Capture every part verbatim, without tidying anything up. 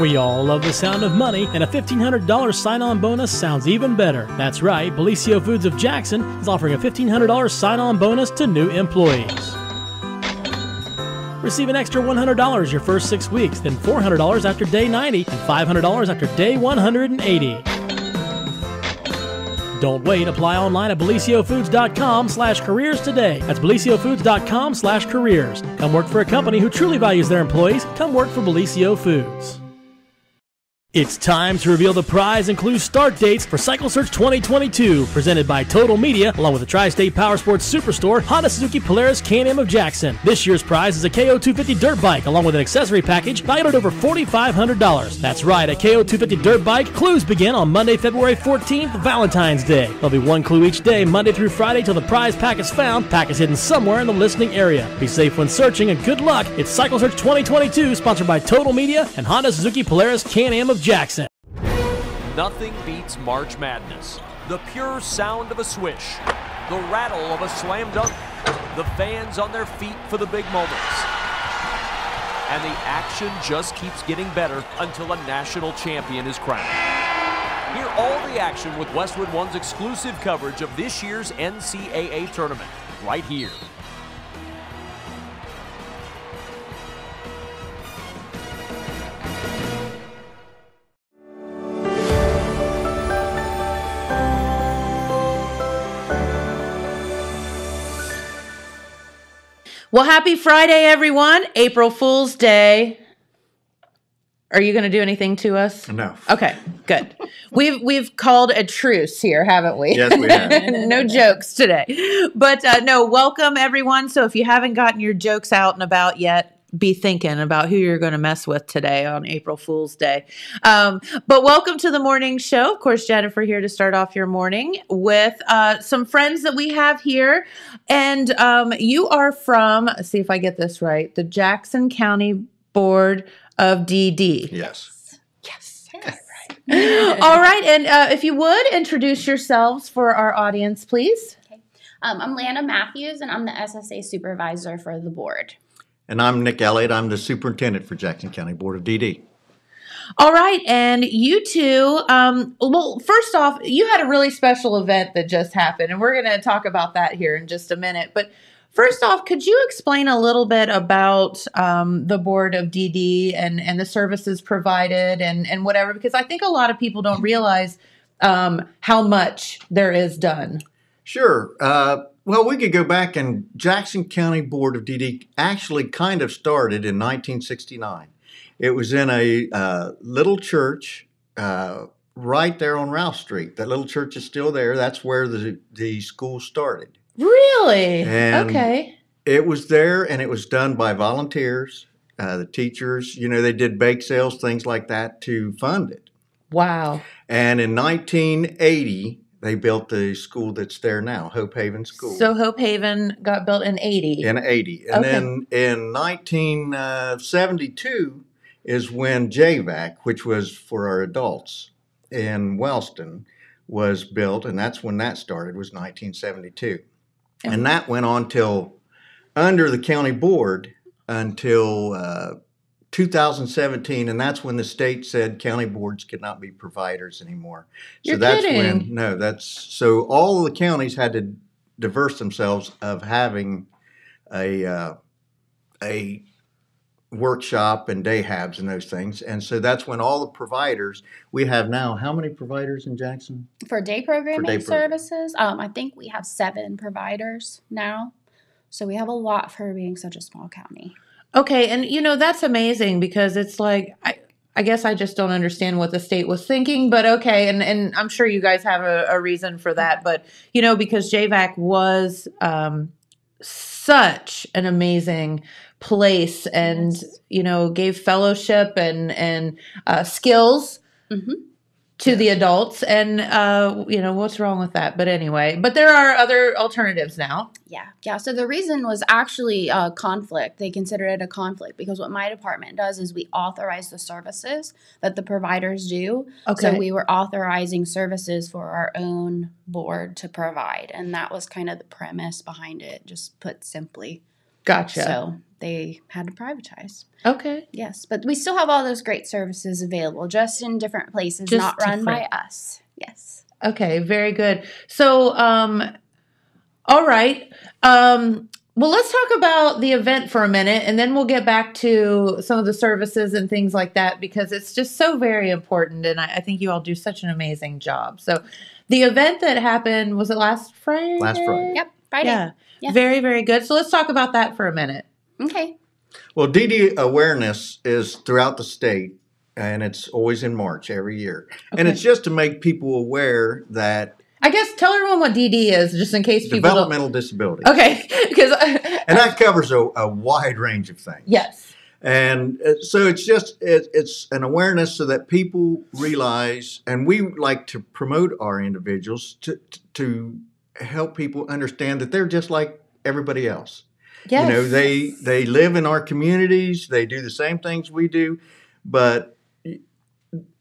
We all love the sound of money, and a fifteen hundred dollar sign-on bonus sounds even better. That's right, Belicio Foods of Jackson is offering a fifteen hundred dollar sign-on bonus to new employees. Receive an extra one hundred dollars your first six weeks, then four hundred dollars after day ninety, and five hundred dollars after day one hundred eighty. Don't wait. Apply online at beliciofoods.com slash careers today. That's beliciofoods.com slash careers. Come work for a company who truly values their employees. Come work for Belicio Foods. It's time to reveal the prize and clue start dates for Cycle Search twenty twenty-two, presented by Total Media, along with the Tri-State Power Sports Superstore, Honda Suzuki Polaris Can-Am of Jackson. This year's prize is a K O two fifty dirt bike, along with an accessory package valued at over four thousand five hundred dollars. That's right, a K O two fifty dirt bike. Clues begin on Monday, February fourteenth, Valentine's Day. There'll be one clue each day, Monday through Friday, till the prize pack is found. Pack is hidden somewhere in the listening area. Be safe when searching, and good luck. It's Cycle Search twenty twenty-two, sponsored by Total Media and Honda Suzuki Polaris Can-Am of Jackson. Nothing beats March Madness. The pure sound of a swish, the rattle of a slam dunk, the fans on their feet for the big moments, and the action just keeps getting better until a national champion is crowned. Hear all the action with Westwood One's exclusive coverage of this year's N C A A tournament right here. Well, happy Friday, everyone. April Fool's Day. Are you going to do anything to us? No. Okay, good. We've we've called a truce here, haven't we? Yes, we have. No jokes today. But uh, no, welcome, everyone. So if you haven't gotten your jokes out and about yet, be thinking about who you're going to mess with today on April Fool's Day. Um, but welcome to the morning show. Of course, Jennifer here to start off your morning with uh, some friends that we have here. And um, you are from, let's see if I get this right, the Jackson County Board of D D. Yes. Yes, I got it right. All right. And uh, if you would, introduce yourselves for our audience, please. Okay. Um, I'm Lana Matthews, and I'm the S S A supervisor for the board. And I'm Nick Elliott. I'm the superintendent for Jackson County Board of D D. All right. And you two, um, well, first off, you had a really special event that just happened, and we're going to talk about that here in just a minute. But first off, could you explain a little bit about um, the Board of D D and, and the services provided and, and whatever? Because I think a lot of people don't realize um, how much there is done. Sure. Uh Well, we could go back, and Jackson County Board of D D actually kind of started in nineteen sixty-nine. It was in a uh, little church uh, right there on Ralph Street. That little church is still there. That's where the, the school started. Really? And okay. It was there, and it was done by volunteers, uh, the teachers. You know, they did bake sales, things like that to fund it. Wow. And in nineteen eighty... they built the school that's there now, Hope Haven School. So Hope Haven got built in eighty. In eighty. And okay. Then in nineteen seventy-two is when J VAC, which was for our adults in Wellston, was built. And that's when that started, was nineteen seventy-two. Okay. And that went on till under the county board until uh, two thousand seventeen, and that's when the state said county boards could not be providers anymore. You're so that's kidding. When no, that's so all of the counties had to diverse themselves of having a uh, a workshop and day habs and those things, and so that's when all the providers we have now. How many providers in Jackson for day programming for day services? Um, I think we have seven providers now, so we have a lot for being such a small county. Okay, and you know, that's amazing because it's like, I, I guess I just don't understand what the state was thinking, but okay, and, and I'm sure you guys have a, a reason for that, but you know, because J VAC was um, such an amazing place and, you know, gave fellowship and, and uh, skills. Mm-hmm. To the adults, and uh, you know, what's wrong with that? But anyway, but there are other alternatives now. Yeah, yeah. So the reason was actually uh, conflict. They considered it a conflict because what my department does is we authorize the services that the providers do. Okay. So we were authorizing services for our own board to provide, and that was kind of the premise behind it, just put simply. Gotcha. So they had to privatize. Okay. Yes, but we still have all those great services available, just in different places, just not different. Run by us. Yes. Okay, very good. So, um, all right. Um, well, let's talk about the event for a minute, and then we'll get back to some of the services and things like that, because it's just so very important, and I, I think you all do such an amazing job. So the event that happened, was it last Friday? Last Friday. Yep, Friday. Yeah. Yeah. Very, very good. So let's talk about that for a minute. Okay. Well, D D awareness is throughout the state, and it's always in March every year. Okay. And it's just to make people aware that... I guess tell everyone what D D is, just in case people don't... Developmental disability. Okay. Because and that covers a, a wide range of things. Yes. And so it's just, it, it's an awareness so that people realize, and we like to promote our individuals to, to help people understand that they're just like everybody else. Yes. You know, they they live in our communities. They do the same things we do, but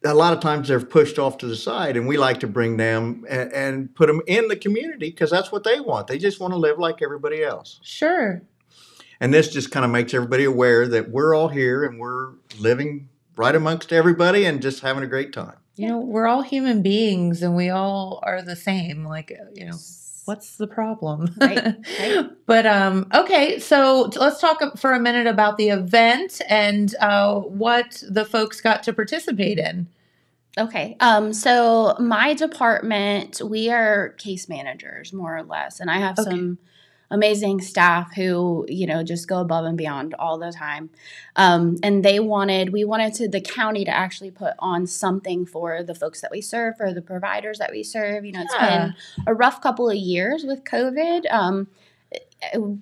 a lot of times they're pushed off to the side, and we like to bring them and, and put them in the community because that's what they want. They just want to live like everybody else. Sure. And this just kind of makes everybody aware that we're all here and we're living right amongst everybody and just having a great time. You know, we're all human beings and we all are the same. Like, you know. What's the problem? Right, right. But, um, okay, so let's talk for a minute about the event and uh, what the folks got to participate in. Okay, um, so my department, we are case managers, more or less, and I have okay. some amazing staff who, you know, just go above and beyond all the time. Um, and they wanted, we wanted to, the county to actually put on something for the folks that we serve, for the providers that we serve. You know, yeah. It's been a rough couple of years with COVID. Um,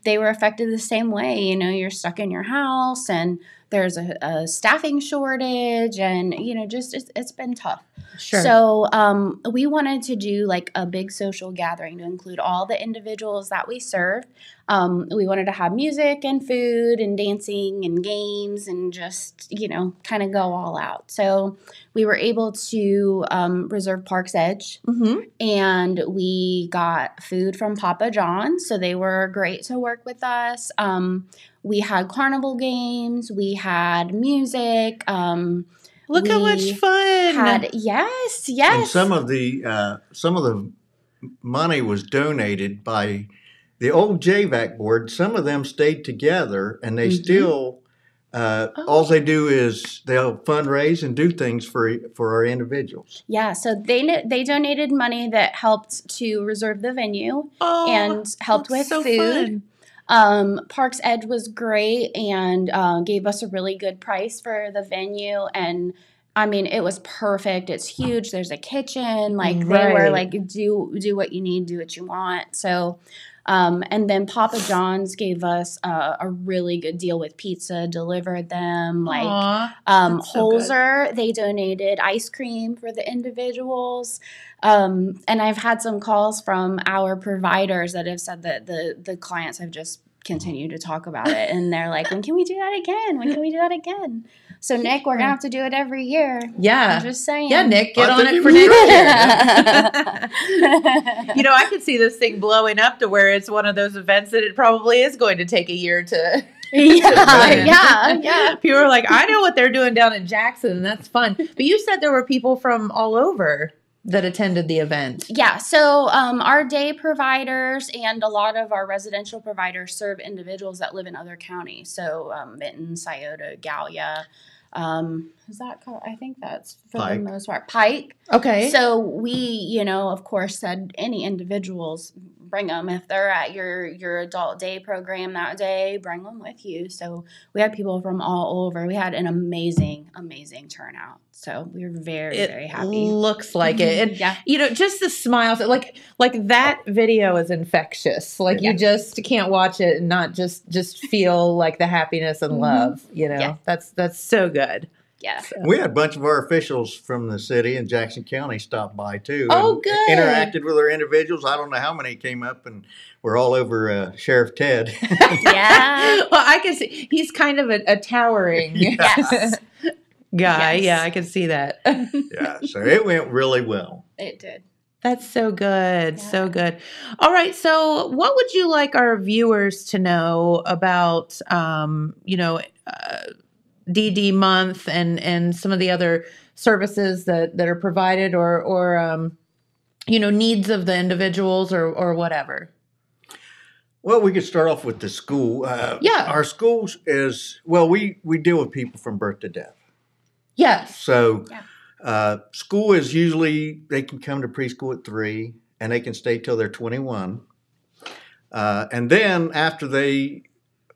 they were affected the same way. You know, you're stuck in your house and there's a, a staffing shortage and, you know, just it's, it's been tough. Sure. So um, we wanted to do like a big social gathering to include all the individuals that we serve. Um, we wanted to have music and food and dancing and games and just, you know, kind of go all out. So we were able to um, reserve Parks Edge mm-hmm. and we got food from Papa John. So they were great to work with us. Um, we had carnival games. We had music. Um Look we how much fun! Had, yes, yes. And some of the uh, some of the money was donated by the old J VAC board. Some of them stayed together, and they mm-hmm. still uh, oh. all they do is they'll fundraise and do things for for our individuals. Yeah, so they they donated money that helped to reserve the venue oh, and helped with so food. Fun. Um, Parks Edge was great and uh, gave us a really good price for the venue. And, I mean, it was perfect. It's huge. There's a kitchen. Like, right. They were like, do do what you need, do what you want. So, um, and then Papa John's gave us uh, a really good deal with pizza, delivered them. Like, aww, um, Holzer, so they donated ice cream for the individuals. Um, and I've had some calls from our providers that have said that the, the clients have just continued to talk about it. And they're like, when can we do that again? When can we do that again? So, Nick, we're going to have to do it every year. Yeah. I'm just saying. Yeah, Nick, get on it for next year. You know, I could see this thing blowing up to where it's one of those events that it probably is going to take a year to – Yeah, yeah, yeah. People are like, I know what they're doing down in Jackson, and that's fun. But you said there were people from all over that attended the event. Yeah, so um, our day providers and a lot of our residential providers serve individuals that live in other counties. So um, Minton, Scioto, Gallia. Um, is that called? I think that's for Pike. The most part. Pike. Okay. So we, you know, of course, said any individuals, bring them. If they're at your, your adult day program that day, bring them with you. So we had people from all over. We had an amazing, amazing turnout. So we were very, it very happy. Looks like it. And, yeah. You know, just the smiles. Like, like that video is infectious. Like yeah. You just can't watch it and not just, just feel like the happiness and love, you know, yeah. that's, that's so good. Yeah. So. We had a bunch of our officials from the city and Jackson County stopped by too. Oh, and good. Interacted with our individuals. I don't know how many came up and were all over uh, Sheriff Ted. Yeah. Well, I can see he's kind of a, a towering yes. guy. Yes. Yeah, I can see that. Yeah. So it went really well. It did. That's so good. Yeah. So good. All right. So what would you like our viewers to know about, um, you know, uh, D D month and, and some of the other services that, that are provided or, or, um, you know, needs of the individuals or, or whatever? Well, we could start off with the school. Uh, yeah. Our school is, well, we, we deal with people from birth to death. Yes. So yeah. uh, school is usually, they can come to preschool at three and they can stay till they're twenty-one. Uh, and then after they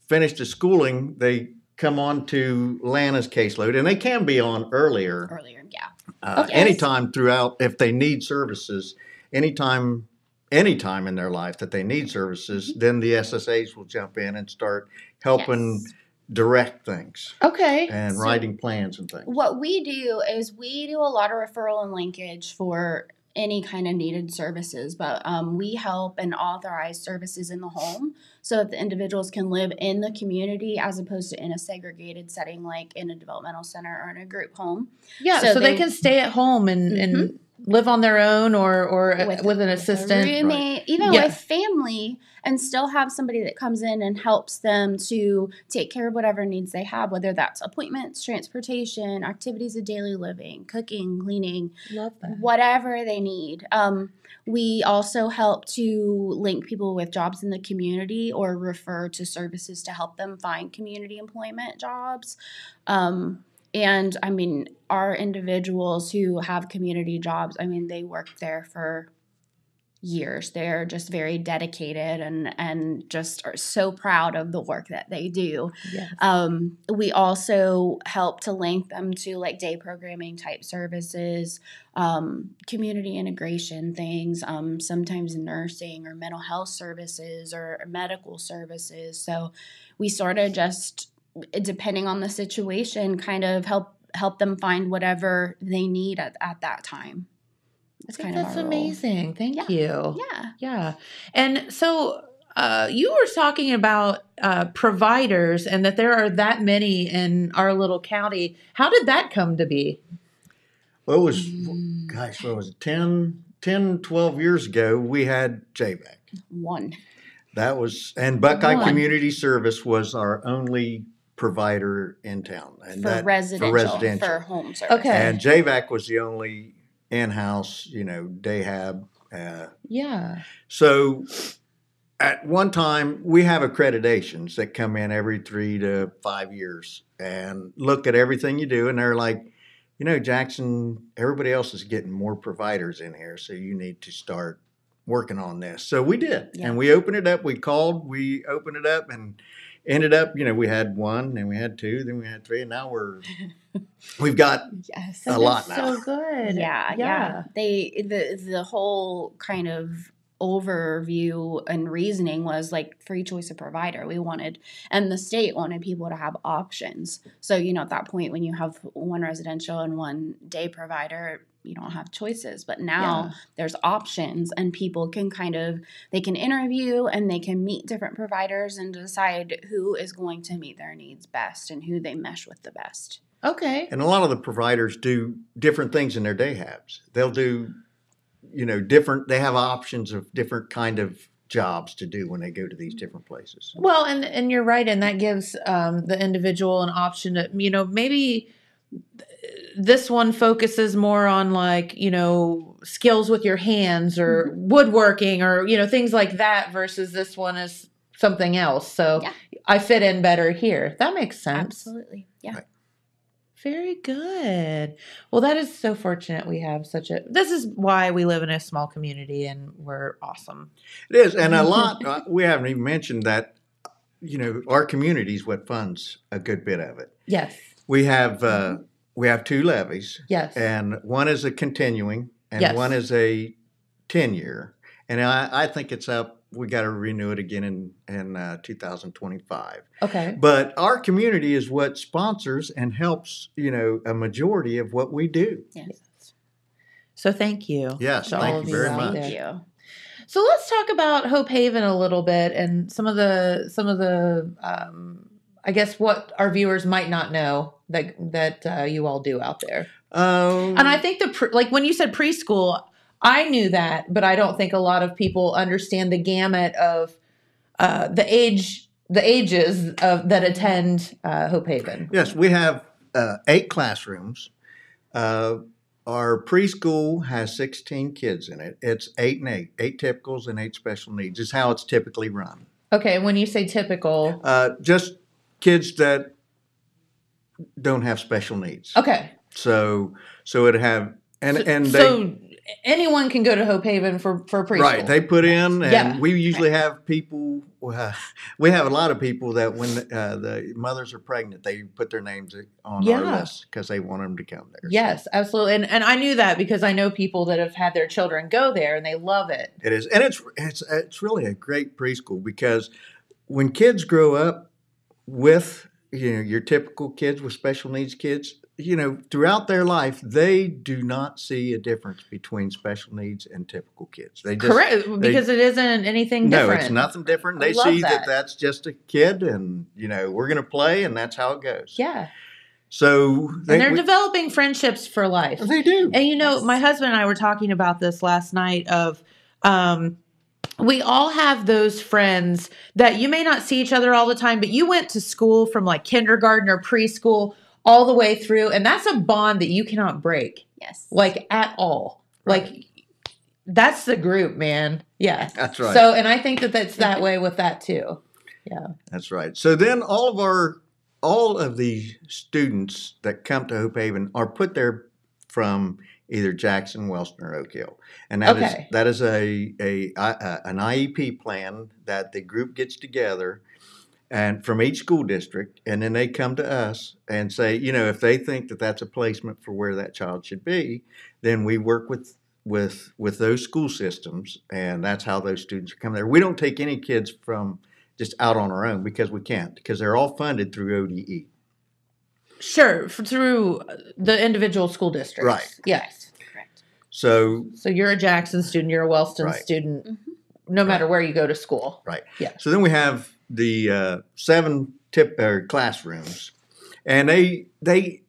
finish the schooling, they come on to Lana's caseload, and they can be on earlier. Earlier, yeah. Uh, okay. Anytime throughout, if they need services, anytime any time in their life that they need services, then the S S As will jump in and start helping yes. direct things. Okay. And so writing plans and things. What we do is we do a lot of referral and linkage for any kind of needed services, but um, we help and authorize services in the home so that the individuals can live in the community as opposed to in a segregated setting like in a developmental center or in a group home. Yeah, so, so they, they can stay at home and, mm-hmm. and live on their own or, or with, with an with assistant. Roommate, right. Even yes. with family, and still have somebody that comes in and helps them to take care of whatever needs they have, whether that's appointments, transportation, activities of daily living, cooking, cleaning, Love that. whatever they need. Um, we also help to link people with jobs in the community or refer to services to help them find community employment jobs. Um, and, I mean, our individuals who have community jobs, I mean, they work there for years. They're just very dedicated and, and just are so proud of the work that they do. Yes. Um, we also help to link them to like day programming type services, um, community integration things, um, sometimes nursing or mental health services or medical services. So we sort of just, depending on the situation, kind of help help them find whatever they need at, at that time. That's I think kind that's of amazing. Role. Thank yeah. you. Yeah. Yeah. And so uh, you were talking about uh, providers and that there are that many in our little county. How did that come to be? Well, it was, mm. gosh, what was it? ten, ten, twelve years ago, we had J VAC. One. That was, and Buckeye One. Community Service was our only provider in town. And for, that, residential, for residential, for home service. Okay. And J VAC was the only in-house, you know, day hab. Uh, yeah. So at one time, we have accreditations that come in every three to five years and look at everything you do. And they're like, you know, Jackson, everybody else is getting more providers in here, so you need to start working on this. So we did. Yeah. And we opened it up. We called, we opened it up and ended up, you know, we had one, then we had two, then we had three, and now we're, we've got yes, a lot now. So good. Yeah, yeah. Yeah. They, the, the whole kind of overview and reasoning was like free choice of provider. We wanted, and the state wanted people to have options. So, you know, at that point when you have one residential and one day provider, you don't have choices, but now yeah. there's options and people can kind of, they can interview and they can meet different providers and decide who is going to meet their needs best and who they mesh with the best. Okay. And a lot of the providers do different things in their day habs. They'll do, you know, different, they have options of different kind of jobs to do when they go to these different places. Well, and, and you're right. And that gives um, the individual an option to, you know, maybe this one focuses more on like, you know, skills with your hands or mm-hmm. woodworking or, you know, things like that versus this one is something else. So yeah. I fit in better here. That makes sense. Absolutely. Yeah. Right. Very good. Well, that is so fortunate we have such a, this is why we live in a small community and we're awesome. It is. And a lot, uh, we haven't even mentioned that, you know, our community is what funds a good bit of it. Yes. We have, uh, we have two levies. Yes. And one is a continuing and yes. one is a ten year. And I, I think it's up. We got to renew it again in, in uh, two thousand twenty-five. Okay. But our community is what sponsors and helps, you know, a majority of what we do. Yes. So thank you. Yes. Thank you very much. Thank you. So let's talk about Hope Haven a little bit and some of the, some of the, um, I guess what our viewers might not know that that uh, you all do out there. Um, and I think the pre like when you said preschool, I knew that, but I don't think a lot of people understand the gamut of uh, the age, the ages of, that attend uh, Hope Haven. Yes, we have uh, eight classrooms. Uh, our preschool has sixteen kids in it. It's eight and eight, eight typicals and eight special needs is how it's typically run. Okay, when you say typical. Uh, just kids that don't have special needs. Okay. So so it'd have, and, so, and they. So anyone can go to Hope Haven for, for preschool. Right, they put in, and yeah. we usually right. have people, uh, we have a lot of people that when uh, the mothers are pregnant, they put their names on yeah. our list because they want them to come there. Yes, so. absolutely. And and I knew that because I know people that have had their children go there and they love it. It is, and it's it's it's really a great preschool because when kids grow up with, you know, your typical kids with special needs kids, you know, throughout their life, they do not see a difference between special needs and typical kids. They just, Correct, because they, it isn't anything different. No, it's nothing different. They see that. that that's just a kid and, you know, we're going to play and that's how it goes. Yeah. So they, and they're we, developing friendships for life. They do. And, you know, my husband and I were talking about this last night of um, we all have those friends that you may not see each other all the time, but you went to school from like kindergarten or preschool all the way through. And that's a bond that you cannot break. Yes. Like at all. Right. Like that's the group, man. Yeah. That's right. So, and I think that that's that way with that too. Yeah. That's right. So then all of our, all of the students that come to Hope Haven are put there from either Jackson, Wellston, or Oak Hill. And that okay. is, that is a, a, a, an I E P plan that the group gets together and from each school district, and then they come to us and say, you know, if they think that that's a placement for where that child should be, then we work with with with those school systems, and that's how those students come there. We don't take any kids from just out on our own because we can't, because they're all funded through O D E. Sure, through the individual school districts. Right. Yes. Correct. So, so you're a Jackson student, you're a Wellston right. student, mm-hmm. no matter right. where you go to school. Right. Yeah. So then we have the uh, seven tip or classrooms, and they they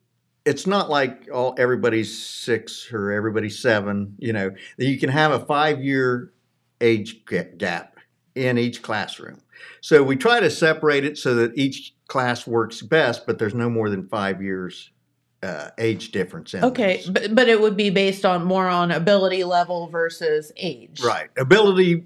it's not like all everybody's six or everybody's seven. You know, you can have a five year age gap in each classroom. So we try to separate it so that each class works best, but there's no more than five years uh, age difference in. Okay, those. but but it would be based on more on ability level versus age. Right, ability.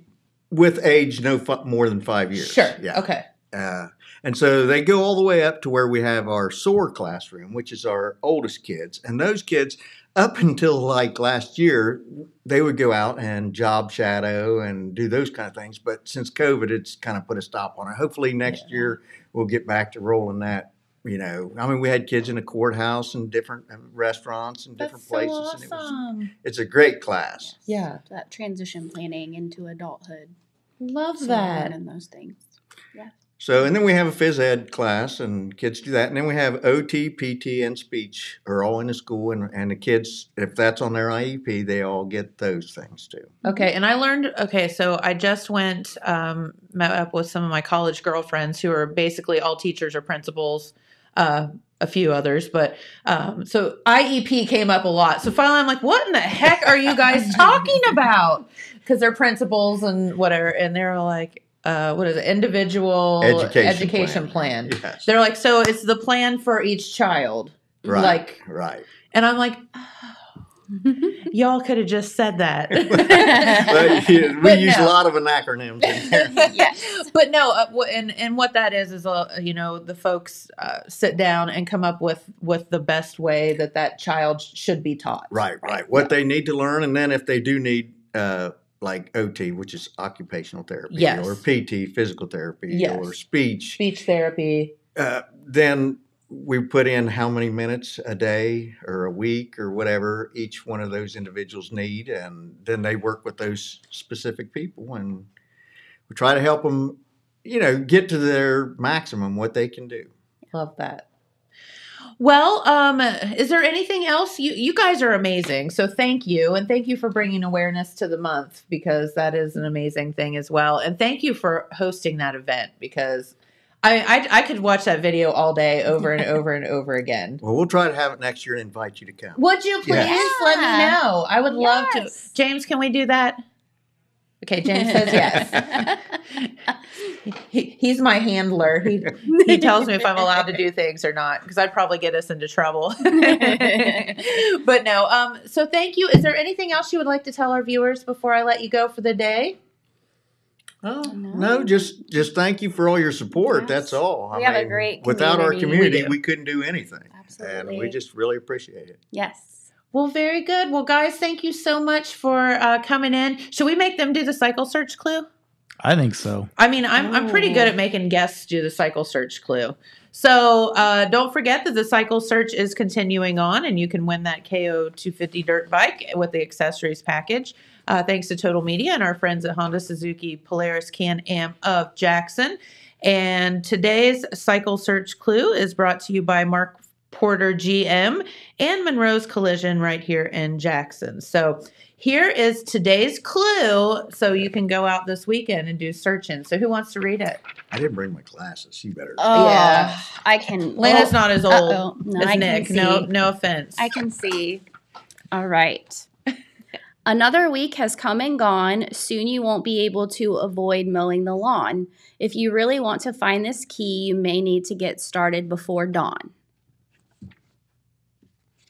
With age, no f more than five years. Sure. Yeah. Okay. Uh, and so they go all the way up to where we have our S O A R classroom, which is our oldest kids. And those kids, up until like last year, they would go out and job shadow and do those kind of things. But since COVID, it's kind of put a stop on it. Hopefully next yeah. year we'll get back to rolling that. You know, I mean, we had kids in the courthouse and different restaurants and different That's so places. Awesome. And it was, it's a great class. Yes. Yeah. That transition planning into adulthood. Love so that. And those things. Yeah. So, and then we have a phys ed class and kids do that. And then we have O T, P T, and speech are all in the school. And, and the kids, if that's on their I E P, they all get those things too. Okay. And I learned, okay, so I just went, um, met up with some of my college girlfriends who are basically all teachers or principals. Uh, a few others, but um, so I E P came up a lot. So finally I'm like, what in the heck are you guys talking about? Because they're principals and whatever. And they're like, uh, what is it? Individual education, education plan. plan. Yes. They're like, so it's the plan for each child. Right. Like, right. And I'm like, oh. Y'all could have just said that. but, yeah, we but use no. a lot of acronyms in there. Yes. But no, uh, and, and what that is is, uh, you know, the folks uh, sit down and come up with, with the best way that that child should be taught. Right, right. What yeah. they need to learn, and then if they do need uh, like O T, which is occupational therapy, yes. or P T, physical therapy, yes. or speech. Speech therapy. Uh, then... we put in how many minutes a day or a week or whatever each one of those individuals need, and then they work with those specific people, and we try to help them, you know, get to their maximum, what they can do. Love that. Well, um, is there anything else? You, you guys are amazing, so thank you, and thank you for bringing awareness to the month, because that is an amazing thing as well, and thank you for hosting that event, because I, I I could watch that video all day over and over and over again. Well, we'll try to have it next year and invite you to come. Would you please yes. let me know? I would love yes. to. James, can we do that? Okay, James says yes. he, he's my handler. He, he tells me if I'm allowed to do things or not, because I'd probably get us into trouble. But no, um, so thank you. Is there anything else you would like to tell our viewers before I let you go for the day? Oh, no. no, just just thank you for all your support. Yes. That's all. I we mean, have a great community. Without our community, we, we couldn't do anything. Absolutely. And we just really appreciate it. Yes. Well, very good. Well, guys, thank you so much for uh, coming in. Should we make them do the cycle search clue? I think so. I mean, I'm, oh. I'm pretty good at making guests do the cycle search clue. So uh, don't forget that the cycle search is continuing on, and you can win that K O two fifty dirt bike with the accessories package. Uh, thanks to Total Media and our friends at Honda Suzuki Polaris Can-Am of Jackson. And today's Cycle Search Clue is brought to you by Mark Porter G M and Monroe's Collision right here in Jackson. So here is today's clue, so you can go out this weekend and do searching. So who wants to read it? I didn't bring my glasses. You better. Oh, yeah. I can. Lana's well, not as old uh-oh. No, as I Nick. Can see. No, no offense. I can see. All right. Another week has come and gone. Soon you won't be able to avoid mowing the lawn. If you really want to find this key, you may need to get started before dawn.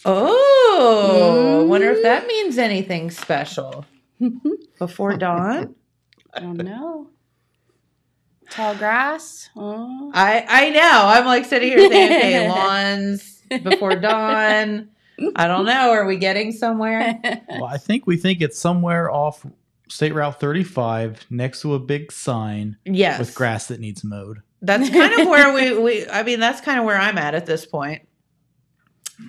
Oh, mm-hmm. Wonder if that means anything special. Before dawn? I don't know. Tall grass? Oh. I, I know. I'm like sitting here saying, okay, lawns before dawn. I don't know. Are we getting somewhere? Well, I think we think it's somewhere off State Route thirty-five next to a big sign yes. with grass that needs mowed. That's kind of where we, we, I mean, that's kind of where I'm at at this point.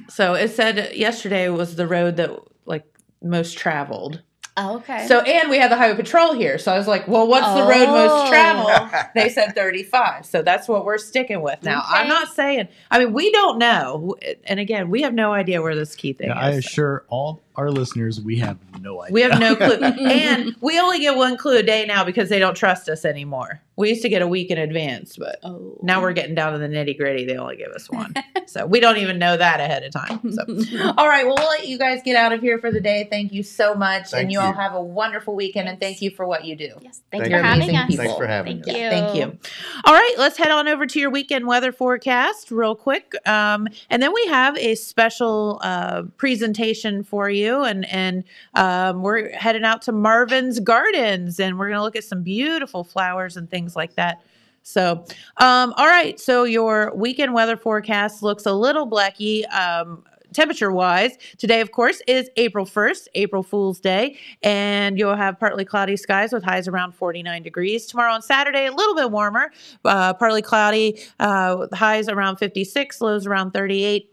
So it said yesterday was the road that like most traveled. Oh, okay. So, and we had the highway patrol here. So I was like, well, what's oh. the road most traveled? They said thirty-five. So that's what we're sticking with now. Okay. I'm not saying, I mean, we don't know. And again, we have no idea where this key thing yeah, is. I assure all our listeners, we have no idea. We have no clue. And we only get one clue a day now because they don't trust us anymore. We used to get a week in advance, but oh. now we're getting down to the nitty gritty. They only give us one. So we don't even know that ahead of time. So, all right. Well, we'll let you guys get out of here for the day. Thank you so much. Thank and you, you all have a wonderful weekend. Yes. And thank you for what you do. Yes. Thank, thank you for having us. People. Thanks for having thank us. You. Thank you. All right. Let's head on over to your weekend weather forecast real quick. Um, and then we have a special uh, presentation for you. And, and um, we're heading out to Marvin's Gardens. And we're going to look at some beautiful flowers and things like that. So, um, all right. So your weekend weather forecast looks a little blacky, um, temperature wise. Today, of course, is April first, April Fool's Day, and you'll have partly cloudy skies with highs around forty-nine degrees. Tomorrow on Saturday, a little bit warmer, uh, partly cloudy, uh, highs around fifty-six, lows around thirty-eight.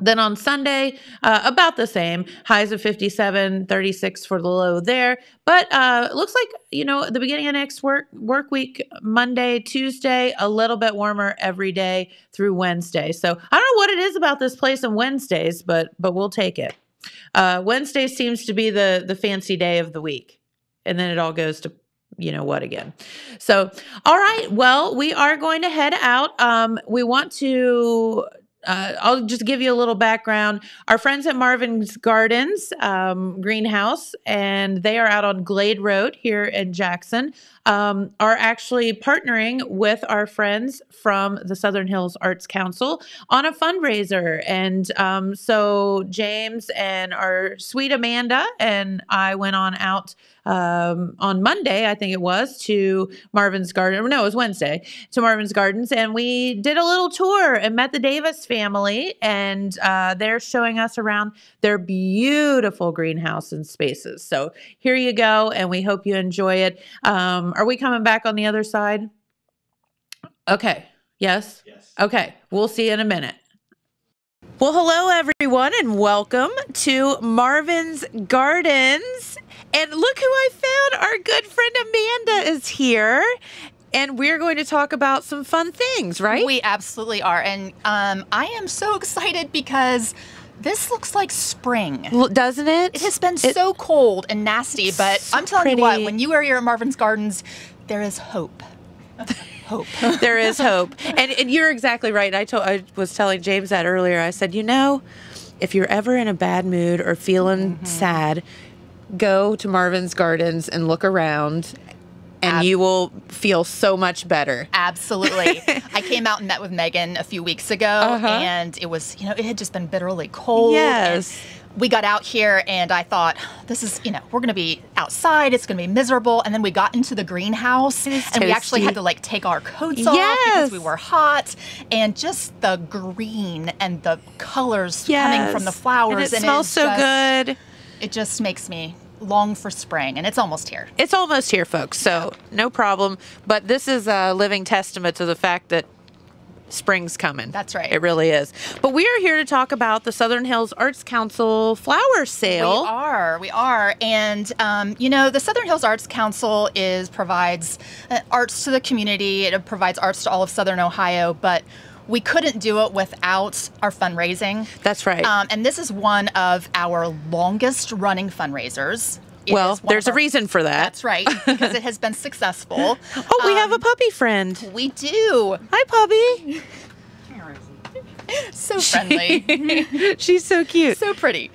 Then on Sunday, uh, about the same, highs of fifty-seven, thirty-six for the low there. But uh, it looks like, you know, at the beginning of next work work week, Monday, Tuesday, a little bit warmer every day through Wednesday. So I don't know what it is about this place on Wednesdays, but but we'll take it. Uh, Wednesday seems to be the the fancy day of the week, and then it all goes to you know what again. So all right, well, we are going to head out. Um, we want to. Uh, I'll just give you a little background. Our friends at Marvin's Gardens um, Greenhouse, and they are out on Glade Road here in Jackson, um, are actually partnering with our friends from the Southern Hills Arts Council on a fundraiser. And um, so James and our sweet Amanda and I went on out Um, on Monday, I think it was, to Marvin's Garden. No, it was Wednesday, to Marvin's Gardens. And we did a little tour and met the Davis family. And uh, they're showing us around their beautiful greenhouse and spaces. So here you go. And we hope you enjoy it. Um, are we coming back on the other side? Okay. Yes? Yes. Okay. We'll see you in a minute. Well, hello, everyone, and welcome to Marvin's Gardens. And look who I found. Our good friend Amanda is here. And we're going to talk about some fun things, right? We absolutely are. And um, I am so excited because this looks like spring. L- doesn't it? It has been it, so cold and nasty. But I'm telling pretty. you what, when you are here at Marvin's Gardens, there is hope. hope. There is hope. And, and you're exactly right. I, told, I was telling James that earlier. I said, you know, if you're ever in a bad mood or feeling mm-hmm. sad, go to Marvin's Gardens and look around. And Ab you will feel so much better. Absolutely. I came out and met with Megan a few weeks ago, uh-huh. and it was, you know, it had just been bitterly cold. Yes. And we got out here, and I thought, this is, you know, we're going to be outside. It's going to be miserable. And then we got into the greenhouse, and toasty. We actually had to, like, take our coats yes. off because we were hot. And just the green and the colors yes. coming from the flowers. And it and smells so just, good. It just makes me... long for spring, and it's almost here. It's almost here, folks, so no problem. But this is a living testament to the fact that spring's coming. That's right. It really is. But we are here to talk about the Southern Hills Arts Council flower sale. We are. We are. And, um, you know, the Southern Hills Arts Council is provides uh, arts to the community. It provides arts to all of Southern Ohio, but we couldn't do it without our fundraising. That's right. Um, and this is one of our longest running fundraisers. It well, there's our, a reason for that. That's right, because it has been successful. Oh, um, we have a puppy friend. We do. Hi, puppy. So friendly. She, she's so cute. So pretty.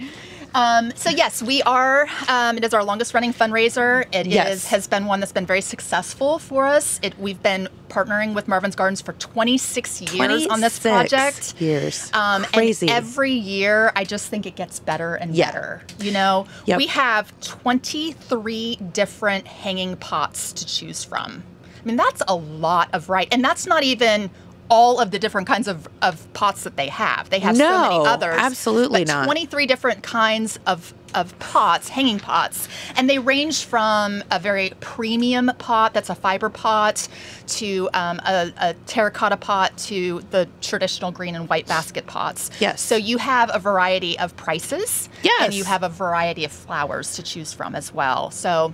Um, so yes, we are, um, it is our longest running fundraiser. It yes. is, has been one that's been very successful for us. It, we've been partnering with Marvin's Gardens for twenty-six years on this project. Years. Um, Crazy. And every year, I just think it gets better and yeah. better. You know, yep. we have twenty-three different hanging pots to choose from. I mean, that's a lot of right. And that's not even all of the different kinds of, of pots that they have. They have no, so many others. Absolutely but not. twenty-three different kinds of, of pots, hanging pots. And they range from a very premium pot, that's a fiber pot, to um, a, a terracotta pot, to the traditional green and white basket pots. Yes. So you have a variety of prices. Yes. And you have a variety of flowers to choose from as well. So...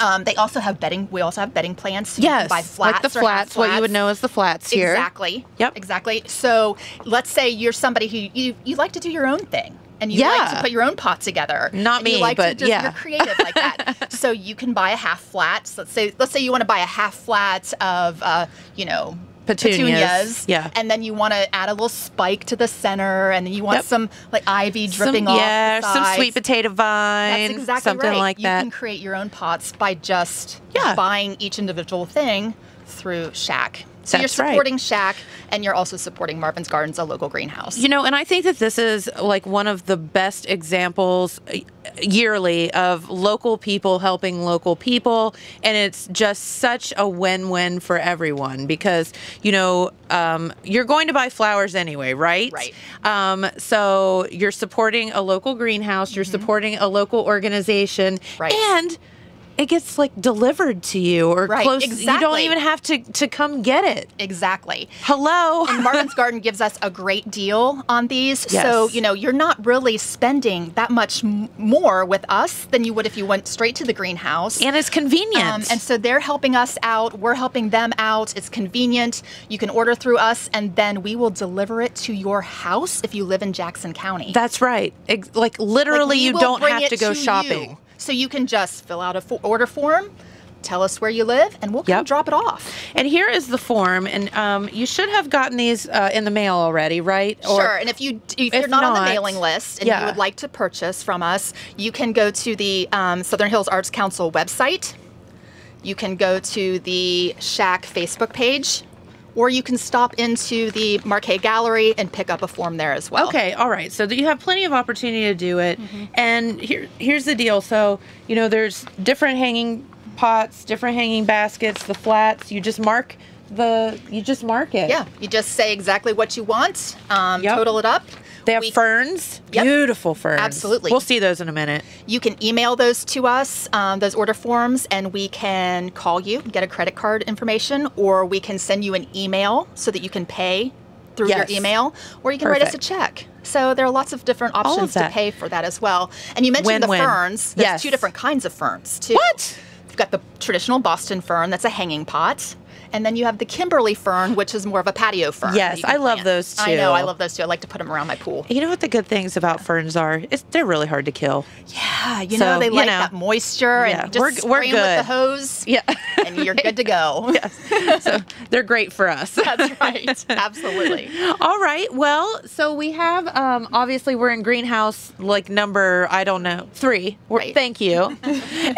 Um, they also have bedding. We also have bedding plants. Yes, by flats like the flats, flats. What you would know as the flats here. Exactly. Yep. Exactly. So let's say you're somebody who you you like to do your own thing, and you yeah. like to put your own pot together. Not me, you like but to just, yeah, you're creative like that. So you can buy a half flat. So let's say let's say you want to buy a half flat of uh, you know. Petunias. petunias, yeah, and then you want to add a little spike to the center, and you want yep. some like ivy dripping some, off. Yeah, the some sweet potato vine. That's exactly something right. like you that. You can create your own pots by just yeah. buying each individual thing through Shack. So That's you're supporting right. Shack, and you're also supporting Marvin's Gardens, a local greenhouse. You know, and I think that this is like one of the best examples yearly of local people helping local people, and it's just such a win-win for everyone because, you know, um, you're going to buy flowers anyway, right? Right. Um, so you're supporting a local greenhouse, you're mm-hmm. supporting a local organization, right. and... it gets like delivered to you or right, close. Exactly. You don't even have to, to come get it. Exactly. Hello. And Marvin's Garden gives us a great deal on these. Yes. So, you know, you're not really spending that much m more with us than you would if you went straight to the greenhouse. And it's convenient. Um, and so they're helping us out. We're helping them out. It's convenient. You can order through us and then we will deliver it to your house if you live in Jackson County. That's right. It, like literally like you don't have to go to shopping. You. So you can just fill out a for order form, tell us where you live, and we'll come yep. drop it off. And here is the form, and um, you should have gotten these uh, in the mail already, right? Or sure, and if, you, if, if you're not, not on the mailing list and yeah. you would like to purchase from us, you can go to the um, Southern Hills Arts Council website, you can go to the Shack Facebook page, or you can stop into the Markay Gallery and pick up a form there as well. Okay, all right. So you have plenty of opportunity to do it. Mm-hmm. And here, here's the deal. So, you know, there's different hanging pots, different hanging baskets, the flats. You just mark the, you just mark it. Yeah, you just say exactly what you want, um, yep. total it up. They have we, ferns, yep. beautiful ferns. Absolutely. We'll see those in a minute. You can email those to us, um, those order forms, and we can call you, get a credit card information, or we can send you an email so that you can pay through yes. your email, or you can Perfect. write us a check. So there are lots of different options of to pay for that as well. And you mentioned Win -win. the ferns. There's yes. two different kinds of ferns, too. What? You've got the traditional Boston fern that's a hanging pot. And then you have the Kimberly fern, which is more of a patio fern. Yes, I love plant. those too. I know, I love those too. I like to put them around my pool. You know what the good things about yeah. ferns are? It's, they're really hard to kill. Yeah, you so, know, they you like know. that moisture yeah. and just we're, spray we're good. with the hose yeah. and you're good to go. Yes. So they're great for us. That's right, absolutely. All right, well, so we have, um, obviously we're in greenhouse like number, I don't know, three. We're, right. Thank you.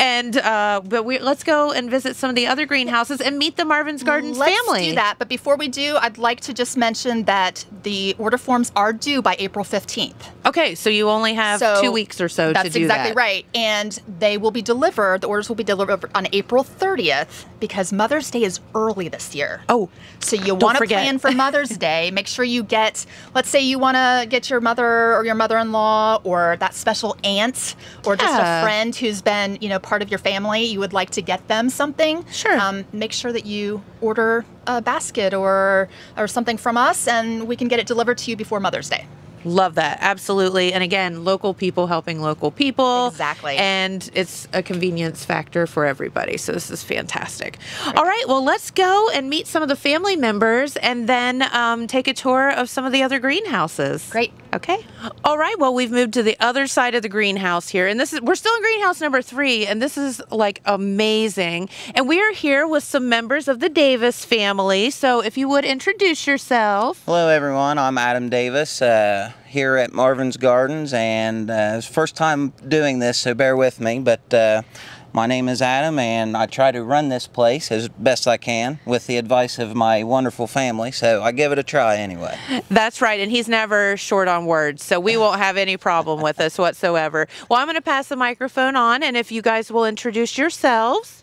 and uh, but we let's go and visit some of the other greenhouses and meet the Marvin's Gardens let's family. Let's do that, but before we do, I'd like to just mention that the order forms are due by April fifteenth. Okay, so you only have so two weeks or so to do exactly that. That's exactly right, and they will be delivered, the orders will be delivered on April thirtieth because Mother's Day is early this year. Oh, so you want to plan for Mother's Day. Make sure you get, let's say you want to get your mother or your mother-in-law or that special aunt or just yeah. a friend who's been, you know, part of your family, you would like to get them something. Sure. Um, make sure that you order a basket or or something from us and we can get it delivered to you before Mother's Day. Love that. Absolutely. And again, local people helping local people. Exactly. And it's a convenience factor for everybody. So this is fantastic. Right. All right. Well, let's go and meet some of the family members and then um, take a tour of some of the other greenhouses. Great. Okay. All right. Well, we've moved to the other side of the greenhouse here. And this is, we're still in greenhouse number three. And this is like amazing. And we are here with some members of the Davis family. So if you would introduce yourself. Hello, everyone. I'm Adam Davis. Uh, here at Marvin's Gardens, and uh, it's the first time doing this, so bear with me, but uh, my name is Adam, and I try to run this place as best I can with the advice of my wonderful family, so I give it a try anyway. That's right, and he's never short on words, so we won't have any problem with us whatsoever. Well, I'm going to pass the microphone on, and if you guys will introduce yourselves.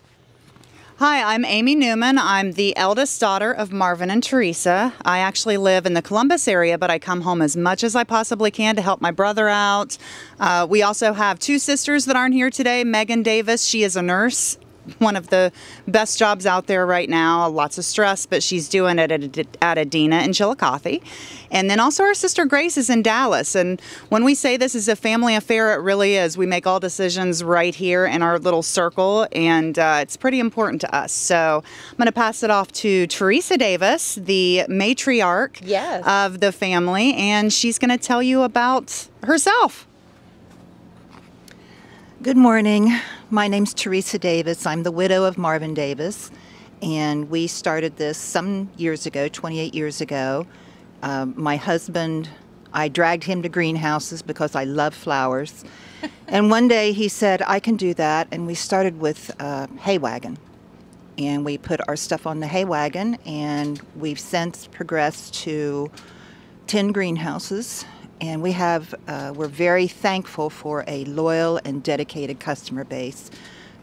Hi, I'm Amy Newman. I'm the eldest daughter of Marvin and Teresa. I actually live in the Columbus area, but I come home as much as I possibly can to help my brother out. Uh, we also have two sisters that aren't here today, Megan Davis. She is a nurse, one of the best jobs out there right now. Lots of stress, but she's doing it at Adena in Chillicothe. And then also our sister Grace is in Dallas. And when we say this is a family affair, it really is. We make all decisions right here in our little circle, and uh, it's pretty important to us. So I'm going to pass it off to Teresa Davis, the matriarch yes. of the family, and she's going to tell you about herself. Good morning. My name's Teresa Davis. I'm the widow of Marvin Davis, and we started this some years ago, twenty-eight years ago. Uh, my husband, I dragged him to greenhouses because I love flowers. And one day he said, I can do that. And we started with a hay wagon, and we put our stuff on the hay wagon, and we've since progressed to ten greenhouses. And we have, uh, we're very thankful for a loyal and dedicated customer base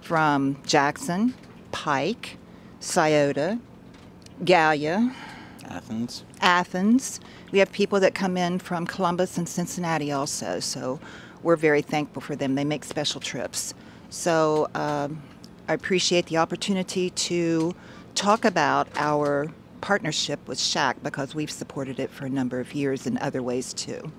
from Jackson, Pike, Scioto, Gallia, Athens. Athens. We have people that come in from Columbus and Cincinnati also, so we're very thankful for them. They make special trips. So um, I appreciate the opportunity to talk about our partnership with Shack because we've supported it for a number of years in other ways too.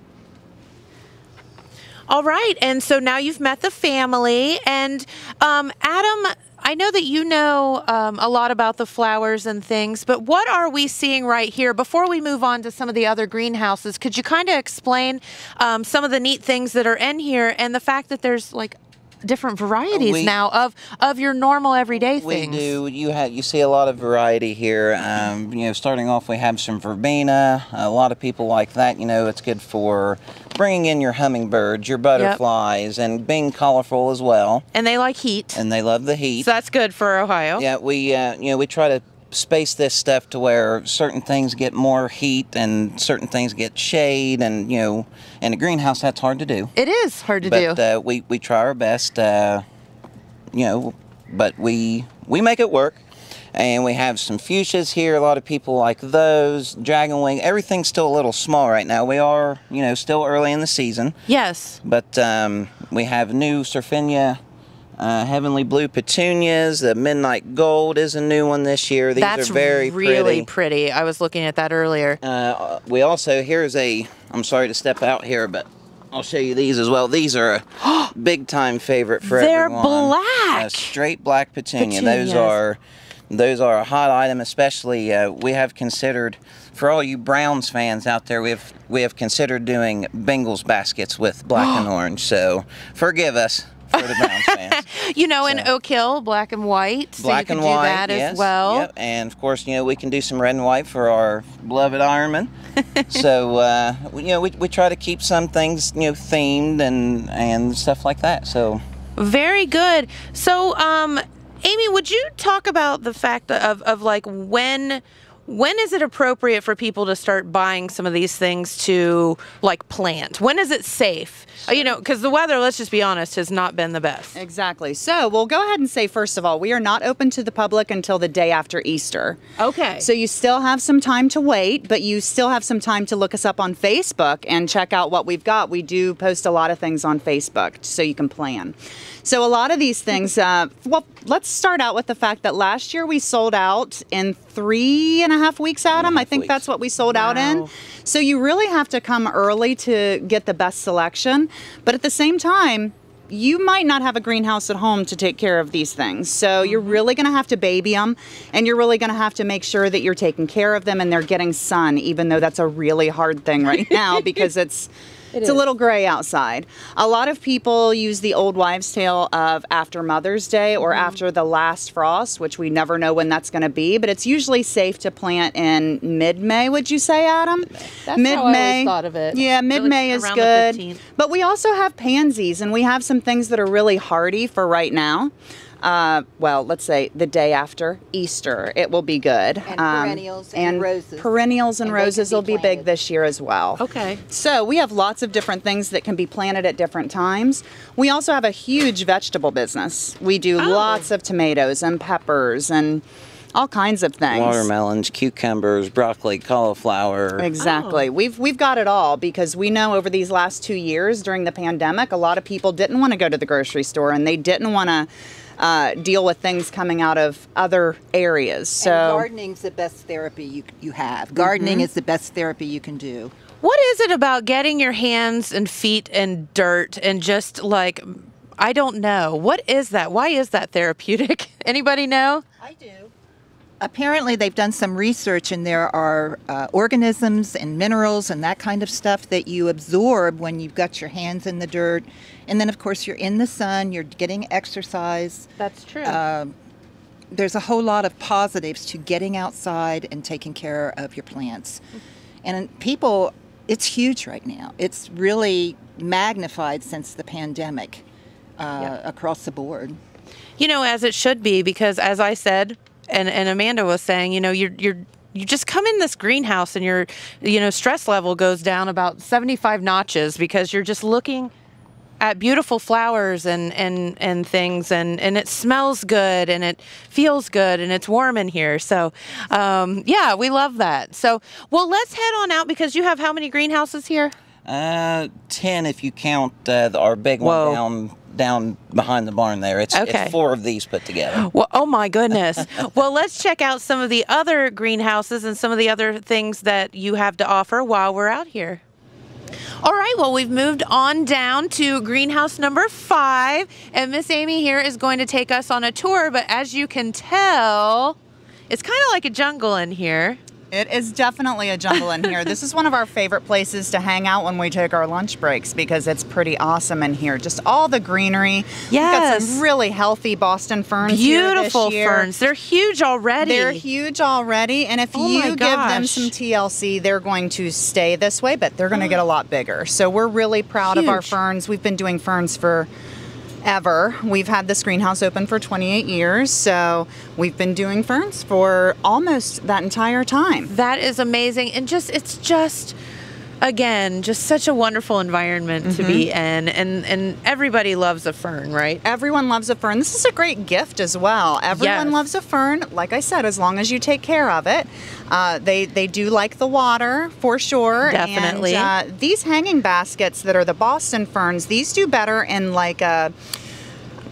All right, and so now you've met the family, and um, Adam, I know that you know um, a lot about the flowers and things, but what are we seeing right here? Before we move on to some of the other greenhouses, could you kind of explain um, some of the neat things that are in here and the fact that there's like different varieties we, now of of your normal everyday things? We do. You have you see a lot of variety here. Um, you know, starting off, we have some verbena. A lot of people like that. You know, it's good for bringing in your hummingbirds, your butterflies, yep. and being colorful as well. And they like heat. And they love the heat. So that's good for Ohio. Yeah, we uh, you know we try to space this stuff to where certain things get more heat and certain things get shade, and you know, in a greenhouse that's hard to do. It is hard to but, do. But uh, we we try our best, uh, you know. But we we make it work, and we have some fuchsias here. A lot of people like those. Dragon wing. Everything's still a little small right now. We are you know still early in the season. Yes. But um, we have new surfinia. Uh, heavenly blue petunias, the midnight gold is a new one this year. These That's are very really pretty. really pretty. I was looking at that earlier. Uh, we also, here's a, I'm sorry to step out here, but I'll show you these as well. These are a big time favorite for They're everyone. They're black. A straight black petunia. Petunias. Those are those are a hot item, especially uh, we have considered, for all you Browns fans out there, we have we have considered doing Bengals baskets with black and orange, so forgive us for the Browns fans. You know, so, in Oak Hill, black and white, black so you and can white, do that yes, as well. Yep. And of course, you know, we can do some red and white for our beloved Ironman. So uh, you know, we, we try to keep some things, you know, themed and and stuff like that. So very good. So um Amy, would you talk about the fact of, of like when when is it appropriate for people to start buying some of these things to like plant? When is it safe? You know, because the weather, let's just be honest, has not been the best. Exactly. So we'll go ahead and say, first of all, we are not open to the public until the day after Easter. Okay. So you still have some time to wait, but you still have some time to look us up on Facebook and check out what we've got. We do post a lot of things on Facebook so you can plan. So a lot of these things, uh, well, let's start out with the fact that last year we sold out in three and a half weeks, Adam. Half I think weeks. That's what we sold wow. out in. So you really have to come early to get the best selection. But at the same time, you might not have a greenhouse at home to take care of these things. So you're really going to have to baby them, and you're really going to have to make sure that you're taking care of them and they're getting sun, even though that's a really hard thing right now because it's... It it's is. a little gray outside. A lot of people use the old wives' tale of after Mother's Day or mm-hmm. after the last frost, which we never know when that's going to be, but it's usually safe to plant in mid-May, would you say, Adam? That's mid-May. How I always thought of it. Yeah, mid-May is good. But we also have pansies, and we have some things that are really hardy for right now. Uh, well, let's say the day after Easter, it will be good. And um, perennials and, and roses. Perennials and, and roses will be big this year as well. Okay. So we have lots of different things that can be planted at different times. We also have a huge vegetable business. We do oh. lots of tomatoes and peppers and all kinds of things. Watermelons, cucumbers, broccoli, cauliflower. Exactly. Oh. We've we've got it all because we know over these last two years during the pandemic, a lot of people didn't want to go to the grocery store and they didn't want to Uh, deal with things coming out of other areas. So and gardening's the best therapy you you have. Gardening mm-hmm. is the best therapy you can do. What is it about getting your hands and feet in dirt and just like, I don't know. What is that? Why is that therapeutic? Anybody know? I do. Apparently they've done some research and there are uh, organisms and minerals and that kind of stuff that you absorb when you've got your hands in the dirt. And then of course you're in the sun, you're getting exercise. That's true. Uh, there's a whole lot of positives to getting outside and taking care of your plants. And people, it's huge right now. It's really magnified since the pandemic uh, yep. across the board. You know, as it should be, because as I said, And, and Amanda was saying, you know, you're, you're, you just come in this greenhouse and your, you know, stress level goes down about seventy-five notches because you're just looking at beautiful flowers and, and, and things and, and it smells good and it feels good and it's warm in here. So, um, yeah, we love that. So, well, let's head on out because you have how many greenhouses here? Uh, ten if you count uh, the, our big Whoa. one down down behind the barn there. It's, okay. it's four of these put together. Well, oh my goodness. Well, let's check out some of the other greenhouses and some of the other things that you have to offer while we're out here. All right, well, we've moved on down to greenhouse number five, and Miss Amy here is going to take us on a tour, but as you can tell, it's kind of like a jungle in here. It is definitely a jungle in here. This is one of our favorite places to hang out when we take our lunch breaks because it's pretty awesome in here. Just all the greenery. Yes. We've got some really healthy Boston ferns Beautiful here this year. ferns. They're huge already. They're huge already. And if oh you give them some T L C, they're going to stay this way, but they're going to get a lot bigger. So we're really proud huge. of our ferns. We've been doing ferns for... ever. We've had this greenhouse open for twenty-eight years, so we've been doing ferns for almost that entire time. That is amazing, and just it's just again just such a wonderful environment mm-hmm. to be in, and and everybody loves a fern, right? Everyone loves a fern. This is a great gift as well. Everyone yes. loves a fern, like I said, as long as you take care of it. Uh, they they do like the water for sure. Definitely. And, uh, these hanging baskets that are the Boston ferns, these do better in like a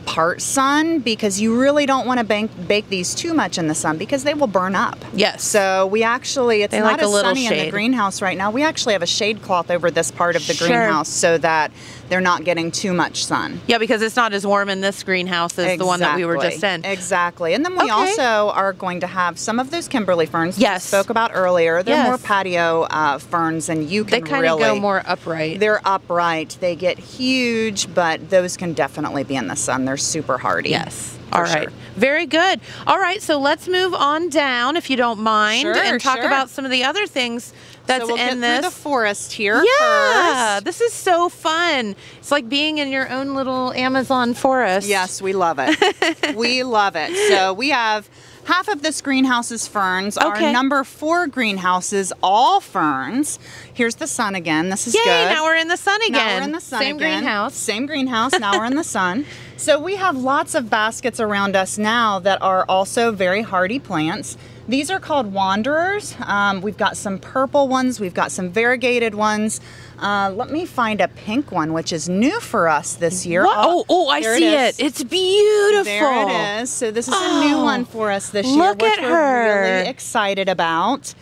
part sun, because you really don't want to bank, bake these too much in the sun because they will burn up. Yes. So we actually, it's they not like as sunny shade. in the greenhouse right now. We actually have a shade cloth over this part of the sure. greenhouse so that they're not getting too much sun. Yeah, because it's not as warm in this greenhouse as exactly. the one that we were just in. Exactly. And then we okay. also are going to have some of those Kimberly ferns yes. we spoke about earlier. They're yes. more patio uh, ferns, and you can they kind of really, go more upright. They're upright. They get huge, but those can definitely be in the sun. They're super hardy. Yes. All right. Sure. Very good. All right. So let's move on down, if you don't mind, sure, and talk sure. about some of the other things that's so we'll in get this. the forest here. Yeah. First. This is so fun. It's like being in your own little Amazon forest. Yes, we love it. We love it. So we have half of this greenhouse's ferns. Okay. Our number four greenhouses, all ferns. Here's the sun again. This is Yay, good. Yay, now we're in the sun again. Now we're in the sun Same again. greenhouse. Same greenhouse. Now we're in the sun. So we have lots of baskets around us now that are also very hardy plants. These are called Wanderers. Um, we've got some purple ones. We've got some variegated ones. Uh, let me find a pink one, which is new for us this year. What? Oh, oh, I see it, it. It's beautiful. There it is. So this is oh, a new one for us this year, look which at we're her. really excited about.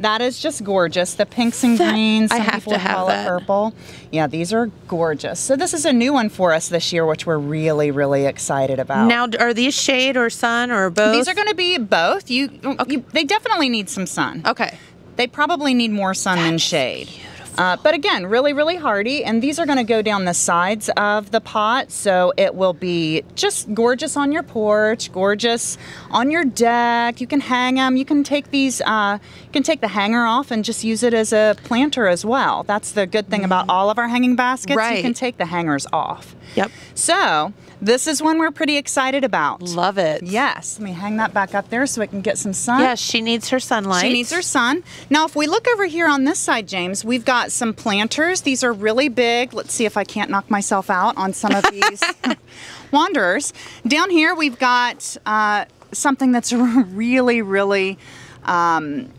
That is just gorgeous. The pinks and that, greens. Some I have people to have call that. It purple. Yeah, these are gorgeous. So this is a new one for us this year, which we're really, really excited about. Now, are these shade or sun or both? These are going to be both. You, okay. you, they definitely need some sun. Okay. They probably need more sun That's than shade. Beautiful. Uh, but again, really, really hardy. And these are going to go down the sides of the pot. So it will be just gorgeous on your porch, gorgeous on your deck. You can hang them. You can take these, uh, you can take the hanger off and just use it as a planter as well. That's the good thing about all of our hanging baskets. Right. You can take the hangers off. Yep. So this is one we're pretty excited about. Love it. Yes. Let me hang that back up there so it can get some sun. Yes, she needs her sunlight. She needs her sun. Now, if we look over here on this side, James, we've got some planters. These are really big. Let's see if I can't knock myself out on some of these Wanderers. Down here, we've got uh, something that's really, really um,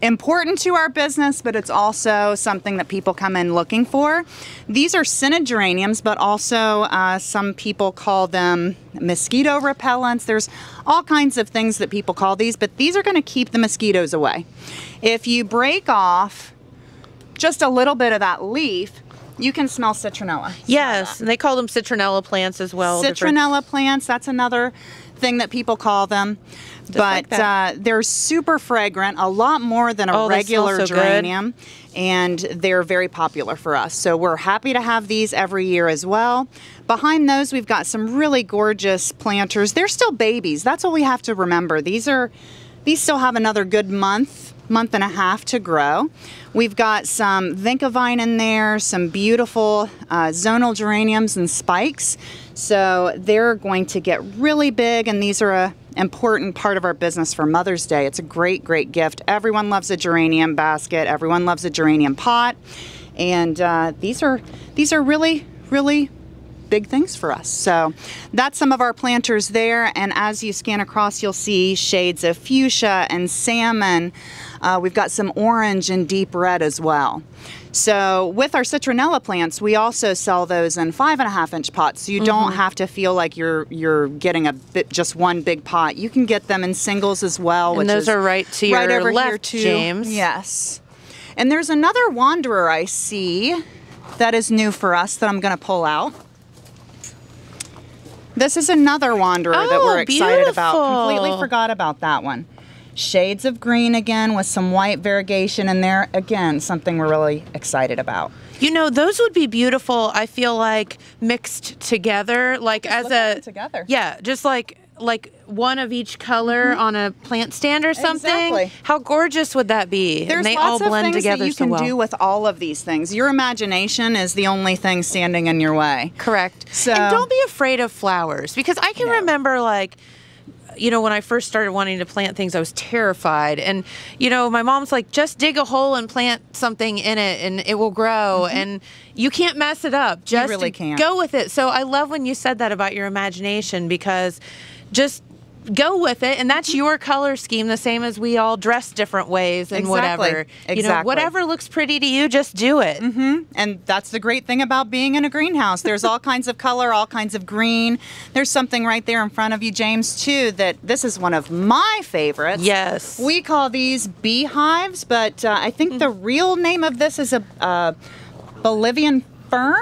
important to our business, but it's also something that people come in looking for. These are scented geraniums, but also uh, some people call them mosquito repellents. There's all kinds of things that people call these, but these are going to keep the mosquitoes away. If you break off just a little bit of that leaf, you can smell citronella. Yes, and they call them citronella plants as well. Citronella plants, that's another thing that people call them. Just but like uh, they're super fragrant, a lot more than a oh, regular so geranium, good. and they're very popular for us. So we're happy to have these every year as well. Behind those, we've got some really gorgeous planters. They're still babies. That's what we have to remember. These are, these still have another good month, month and a half to grow. We've got some vinca vine in there, some beautiful uh, zonal geraniums and spikes. So they're going to get really big, and these are a important part of our business for Mother's Day. It's a great, great gift. Everyone loves a geranium basket. Everyone loves a geranium pot. And uh, these are these are really, really big things for us. So that's some of our planters there. And as you scan across, you'll see shades of fuchsia and salmon. Uh, we've got some orange and deep red as well. So with our citronella plants, we also sell those in five and a half inch pots. So you mm-hmm. don't have to feel like you're you're getting a bit, just one big pot. You can get them in singles as well. And which those is are right to right your over left, here too. James. Yes. And there's another Wanderer I see that is new for us that I'm going to pull out. This is another Wanderer oh, that we're excited beautiful. about. Completely forgot about that one. Shades of green again with some white variegation in there. Again, something we're really excited about. You know, those would be beautiful, I feel like, mixed together. Like just as a together. Yeah, just like like one of each color mm-hmm. on a plant stand or something. Exactly. How gorgeous would that be? There's and they lots all blend of things together that you so can well. do with all of these things. Your imagination is the only thing standing in your way. Correct. So, and don't be afraid of flowers, because I can no. remember, like, you know, when I first started wanting to plant things, I was terrified. And, you know, my mom's like, just dig a hole and plant something in it and it will grow. Mm-hmm. And you can't mess it up. Just you really can't. Go with it. So I love when you said that about your imagination, because just go with it. And that's your color scheme, the same as we all dress different ways and exactly. whatever. You exactly. know, whatever looks pretty to you, just do it. Mm-hmm. And that's the great thing about being in a greenhouse. There's all kinds of color, all kinds of green. There's something right there in front of you, James, too, that this is one of my favorites. Yes. We call these beehives, but uh, I think mm-hmm. the real name of this is a uh, Bolivian fern?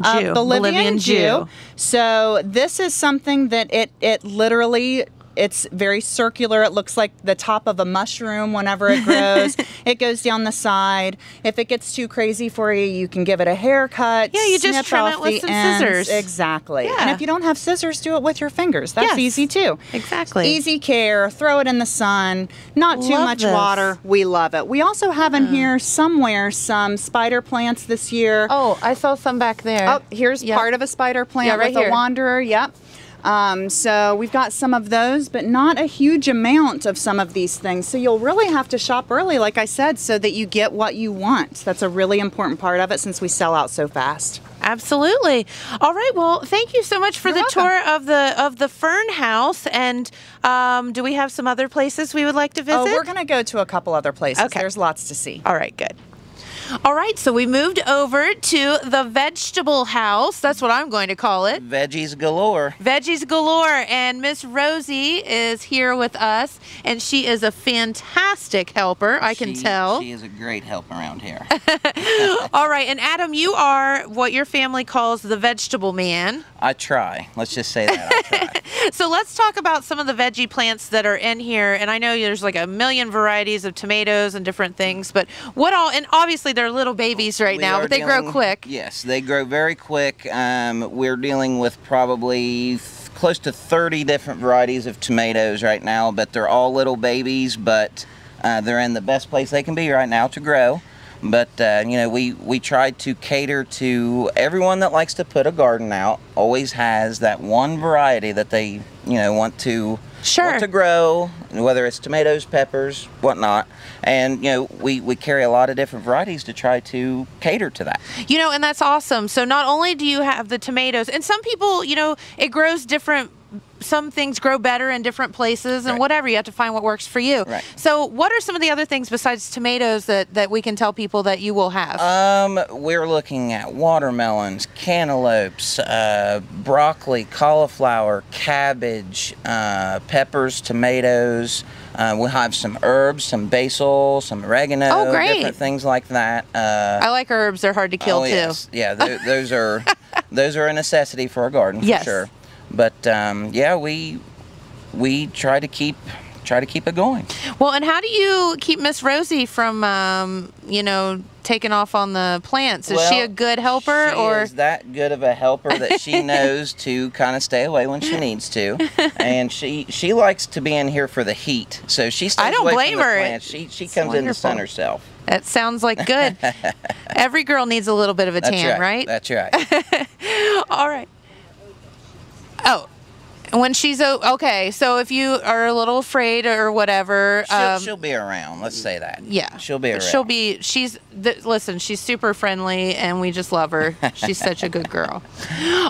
Uh, Jew. Bolivian, Bolivian Jew. Jew. So this is something that it it literally, it's very circular. It looks like the top of a mushroom whenever it grows. It goes down the side. If it gets too crazy for you, you can give it a haircut. Yeah, you just trim it with some ends. Scissors. Exactly. Yeah. And if you don't have scissors, do it with your fingers. That's yes. easy too. Exactly. Easy care. Throw it in the sun. Not too love much this. Water. We love it. We also have in mm. here somewhere some spider plants this year. Oh, I saw some back there. Oh, here's yep. part of a spider plant yeah, right with here. A wanderer. Yep. Um, so we've got some of those, but not a huge amount of some of these things. So you'll really have to shop early, like I said, so that you get what you want. That's a really important part of it since we sell out so fast. Absolutely. All right. Well, thank you so much for You're the welcome. Tour of the of the Fern House. And um, do we have some other places we would like to visit? Oh, we're going to go to a couple other places. Okay. There's lots to see. All right. Good. All right, so we moved over to the vegetable house. That's what I'm going to call it. Veggies galore. Veggies galore. And Miss Rosie is here with us, and she is a fantastic helper, I can she, tell. She is a great help around here. All right, and Adam, you are what your family calls the vegetable man. I try. Let's just say that. I try. So let's talk about some of the veggie plants that are in here. And I know there's like a million varieties of tomatoes and different things, but what all, and obviously they're little babies right we now, but they dealing, grow quick. Yes, they grow very quick. Um, we're dealing with probably close to thirty different varieties of tomatoes right now, but they're all little babies, but uh, they're in the best place they can be right now to grow. But, uh, you know, we, we try to cater to everyone that likes to put a garden out, always has that one variety that they, you know, want to sure. want to grow, whether it's tomatoes, peppers, whatnot. And, you know, we, we carry a lot of different varieties to try to cater to that. You know, and that's awesome. So not only do you have the tomatoes, and some people, you know, it grows different. Some things grow better in different places and right. whatever. You have to find what works for you. Right. So what are some of the other things besides tomatoes that, that we can tell people that you will have? Um, we're looking at watermelons, cantaloupes, uh, broccoli, cauliflower, cabbage, uh, peppers, tomatoes. Uh, we'll have some herbs, some basil, some oregano, oh, great. Different things like that. Uh, I like herbs. They're hard to kill, oh, too. Yes. Yeah, th those are those are a necessity for a garden, for yes. sure. But um, yeah, we we try to keep try to keep it going. Well, and how do you keep Miss Rosie from um, you know taking off on the plants? Is well, she a good helper, she or is that good of a helper that she knows to kind of stay away when she needs to? And she she likes to be in here for the heat, so she stays I don't away blame from the her. Plants. She she it's comes wonderful. In the sun herself. That sounds like good. Every girl needs a little bit of a That's tan, right? right? That's right. All right. Oh, when she's okay. So if you are a little afraid or whatever, she'll, um, she'll be around. Let's say that. Yeah, she'll be around. She'll be. She's th listen. She's super friendly, and we just love her. She's such a good girl.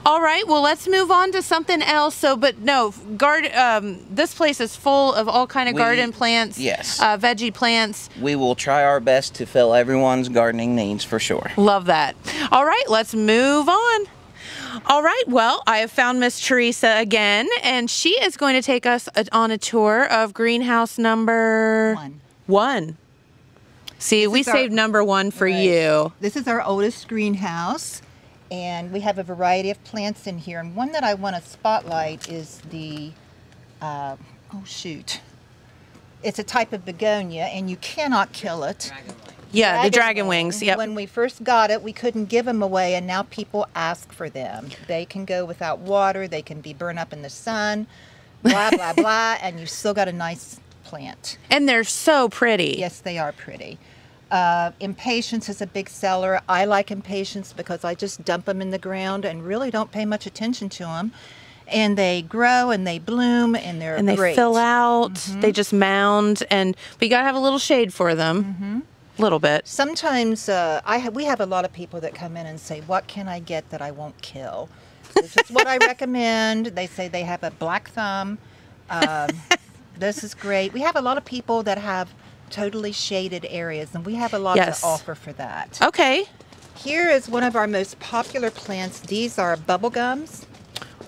All right. Well, let's move on to something else. So, but no, garden. Um, this place is full of all kind of we, garden plants. Yes. Uh, veggie plants. We will try our best to fill everyone's gardening needs for sure. Love that. All right. Let's move on. All right, well, I have found Miss Teresa again, and she is going to take us on a tour of greenhouse number one. one. See, this we saved our, number one for right. you. This is our oldest greenhouse, and we have a variety of plants in here. And one that I want to spotlight is the, uh, oh shoot, it's a type of begonia, and you cannot kill it. Yeah, dragon the dragon wings. wings. Yep. When we first got it, we couldn't give them away, and now people ask for them. They can go without water. They can be burned up in the sun, blah, blah, blah, and you still got a nice plant. And they're so pretty. Yes, they are pretty. Uh, Impatience is a big seller. I like Impatience because I just dump them in the ground and really don't pay much attention to them. And they grow and they bloom and they're and they great. Fill out. Mm-hmm. They just mound, and but you got to have a little shade for them. Mm-hmm. little bit. Sometimes uh, I ha we have a lot of people that come in and say, what can I get that I won't kill? This is what I recommend. They say they have a black thumb. Um, this is great. We have a lot of people that have totally shaded areas, and we have a lot yes. to offer for that. Okay. Here is one of our most popular plants. These are bubble gums.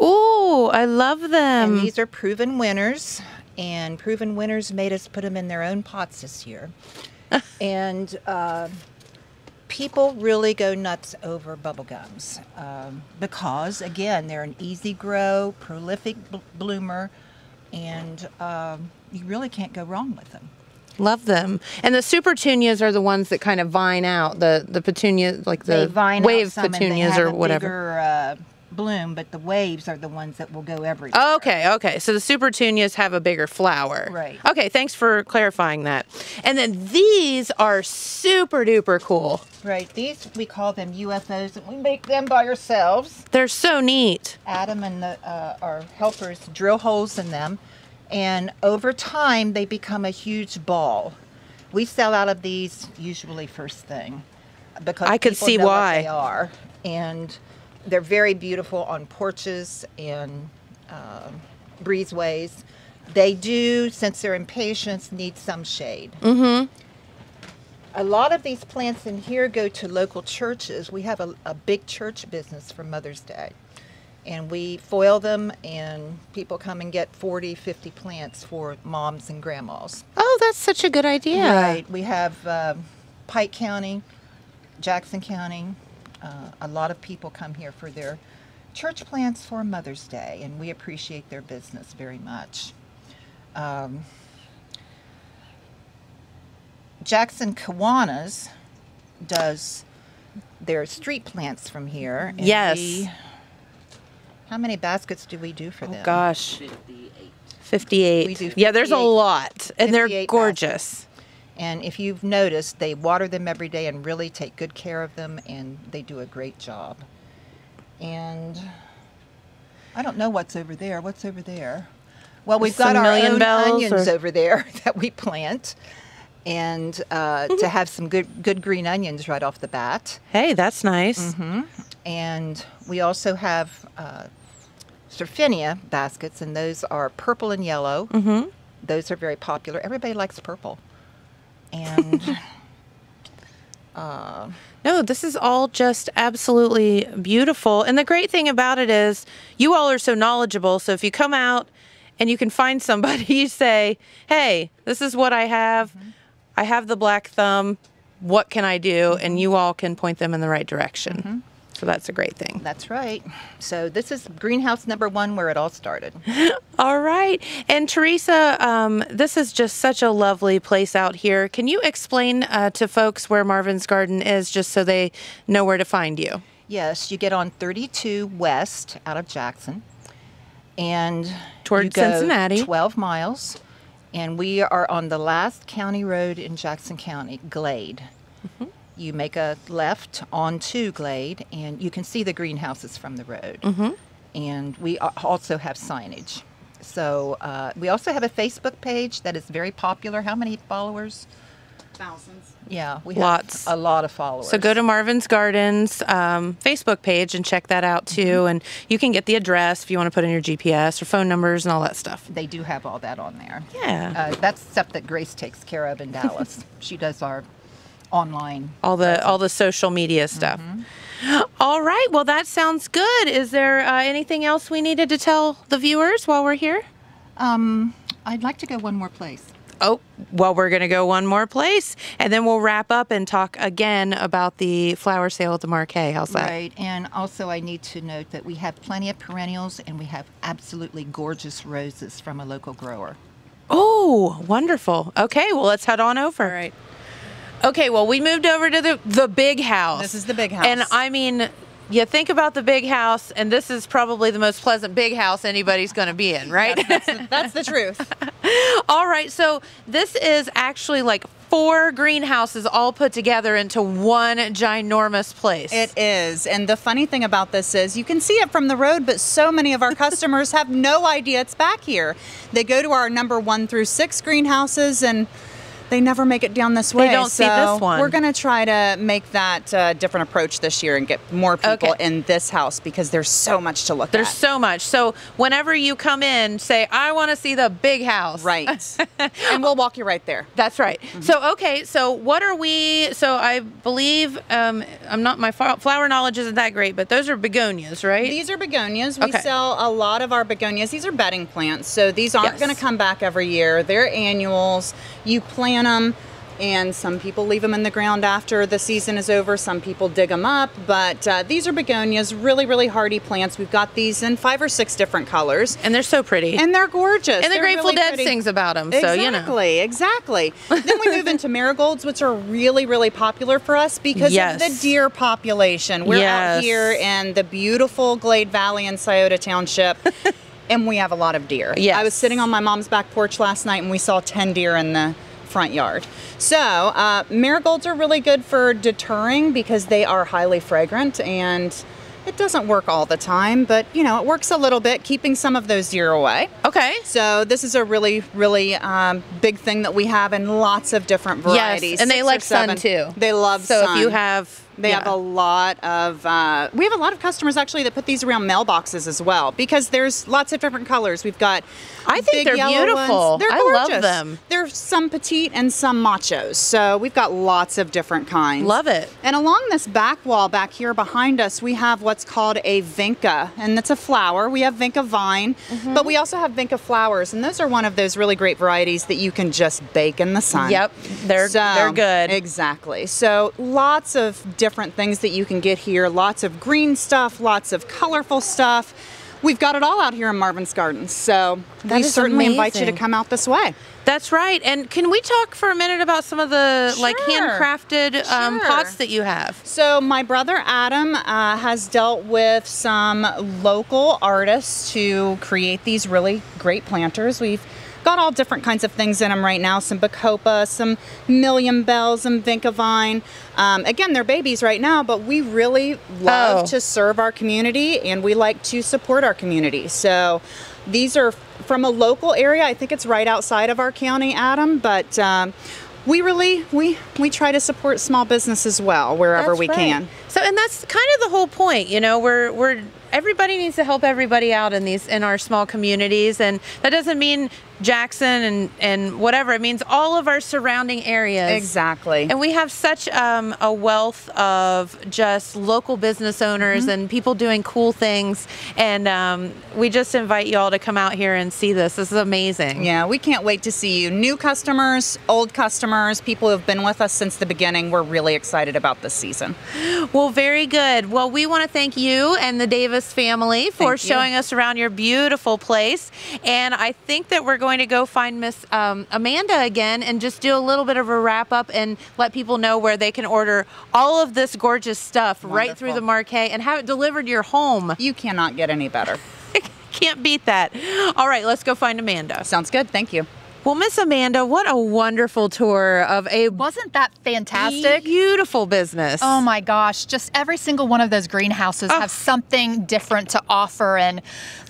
Ooh, I love them. And these are Proven Winners. And Proven Winners made us put them in their own pots this year. And uh, people really go nuts over bubble gums um, because, again, they're an easy grow, prolific bl bloomer, and um, you really can't go wrong with them. Love them. And the supertunias are the ones that kind of vine out, the, the petunias, like the vine wave petunias or whatever. Bigger, uh, bloom, but the waves are the ones that will go everywhere. Okay, okay. So the supertunias have a bigger flower. Right. Okay, thanks for clarifying that. And then these are super duper cool. Right. These, we call them U F Os, and we make them by ourselves. They're so neat. Adam and the, uh, our helpers drill holes in them, and over time they become a huge ball. We sell out of these usually first thing because I could see why they are, and they're very beautiful on porches and uh, breezeways. They do, since they're impatiens, need some shade. Mm-hmm. A lot of these plants in here go to local churches. We have a, a big church business for Mother's Day, and we foil them, and people come and get forty, fifty plants for moms and grandmas. Oh, that's such a good idea. Right. We have uh, Pike County, Jackson County. Uh, a lot of people come here for their church plants for Mother's Day, and we appreciate their business very much. Um, Jackson Kiwanis does their street plants from here. And yes. We, how many baskets do we do for oh, them? Gosh. fifty-eight. fifty-eight. We do fifty-eight. Yeah, there's a lot, and they're gorgeous. Baskets. And if you've noticed, they water them every day and really take good care of them, and they do a great job. And I don't know what's over there. What's over there? Well, we've got our own onions over there that we plant, and uh, mm-hmm. to have some good, good green onions right off the bat. Hey, that's nice. Mm-hmm. And we also have uh, surfinia baskets, and those are purple and yellow. Mm-hmm. Those are very popular. Everybody likes purple. And uh, no, this is all just absolutely beautiful. And the great thing about it is you all are so knowledgeable. So if you come out and you can find somebody, you say, hey, this is what I have. Mm-hmm. I have the black thumb. What can I do? And you all can point them in the right direction. Mm-hmm. So that's a great thing. That's right. So this is greenhouse number one, where it all started. All right. And Teresa, um, this is just such a lovely place out here. Can you explain uh, to folks where Marvin's Garden is, just so they know where to find you? Yes. You get on thirty-two West out of Jackson, and toward you go Cincinnati, twelve miles. And we are on the last county road in Jackson County, Glade. Mm-hmm. You make a left onto Glade, and you can see the greenhouses from the road. Mm-hmm. And we also have signage. So uh, we also have a Facebook page that is very popular. How many followers? Thousands. Yeah, we have Lots. a lot of followers. So go to Marvin's Gardens um, Facebook page and check that out too. Mm-hmm. And you can get the address if you want to put in your G P S or phone numbers and all that stuff. They do have all that on there. Yeah. Uh, that's stuff that Grace takes care of in Dallas. She does our online, all the all the social media stuff. Mm-hmm. All right, well, that sounds good. Is there uh, anything else we needed to tell the viewers while we're here? um I'd like to go one more place. Oh, well, we're gonna go one more place, and then we'll wrap up and talk again about the flower sale at the Markay. How's that? Right. And also, I need to note that we have plenty of perennials, and we have absolutely gorgeous roses from a local grower. Oh, wonderful. Okay, well, let's head on over. All right. Okay, well, we moved over to the, the big house. This is the big house. And, I mean, you think about the big house, and this is probably the most pleasant big house anybody's going to be in, right? That's, that's, the, that's the truth. All right, so this is actually like four greenhouses all put together into one ginormous place. It is. And the funny thing about this is you can see it from the road, but so many of our customers have no idea it's back here. They go to our number one through six greenhouses, and They never make it down this way. They don't so see this one. We're going to try to make that uh, different approach this year and get more people okay. in this house because there's so much to look there's at. There's so much. So whenever you come in, say, I want to see the big house. Right. And we'll walk you right there. That's right. Mm-hmm. So, okay. So what are we, so I believe, um, I'm not, my flower knowledge isn't that great, but those are begonias, right? These are begonias. We okay. sell a lot of our begonias. These are bedding plants. So these aren't yes. going to come back every year. They're annuals. You plant them, and some people leave them in the ground after the season is over. Some people dig them up, but uh, these are begonias, really, really hardy plants. We've got these in five or six different colors. And they're so pretty. And they're gorgeous. And the they're Grateful really Dead pretty. sings about them, exactly, so you know. Exactly, exactly. Then we move into marigolds, which are really, really popular for us because yes. of the deer population. We're yes. out here in the beautiful Glade Valley in Scioto Township. And we have a lot of deer. Yes. I was sitting on my mom's back porch last night and we saw ten deer in the front yard. So uh, marigolds are really good for deterring because they are highly fragrant, and it doesn't work all the time, but you know, it works a little bit, keeping some of those deer away. Okay. So this is a really, really um, big thing that we have in lots of different varieties. Yes, and they like sun too. They love sun. So if you have... They yeah. have a lot of, uh, we have a lot of customers actually that put these around mailboxes as well because there's lots of different colors. We've got I think big they're yellow beautiful. Ones. They're I gorgeous. love them. They're some petite and some machos. So we've got lots of different kinds. Love it. And along this back wall back here behind us, we have what's called a vinca, and that's a flower. We have vinca vine, mm-hmm. but we also have vinca flowers, and those are one of those really great varieties that you can just bake in the sun. Yep, they're, so, they're good. Exactly. So lots of different different things that you can get here. Lots of green stuff, lots of colorful stuff. We've got it all out here in Marvin's Gardens, so that we certainly amazing. invite you to come out this way. That's right. And can we talk for a minute about some of the sure. like handcrafted sure. um, pots that you have? So my brother Adam uh, has dealt with some local artists to create these really great planters. We've got all different kinds of things in them right now. Some bacopa, some million bells, some vinca vine. Um, again, they're babies right now, but we really love oh. to serve our community, and we like to support our community. So these are from a local area. I think it's right outside of our county, Adam, but um, we really, we, we try to support small business as well, wherever that's we right. can. So, and that's kind of the whole point, you know, we're, we're, everybody needs to help everybody out in these, in our small communities. And that doesn't mean Jackson and, and whatever. It means all of our surrounding areas. Exactly. And we have such um, a wealth of just local business owners mm-hmm. and people doing cool things. And um, we just invite you all to come out here and see this. This is amazing. Yeah, we can't wait to see you. New customers, old customers, people who have been with us since the beginning. We're really excited about this season. Well, very good. Well, we want to thank you and the Davis family for thank showing you. us around your beautiful place. And I think that we're going to go find Miss um, Amanda again and just do a little bit of a wrap up and let people know where they can order all of this gorgeous stuff Wonderful. right through the Markay and have it delivered to your home. You cannot get any better. Can't beat that. All right, let's go find Amanda. Sounds good. Thank you. Well, Miss Amanda, what a wonderful tour of a... Wasn't that fantastic? Beautiful business. Oh my gosh, just every single one of those greenhouses oh. have something different to offer, and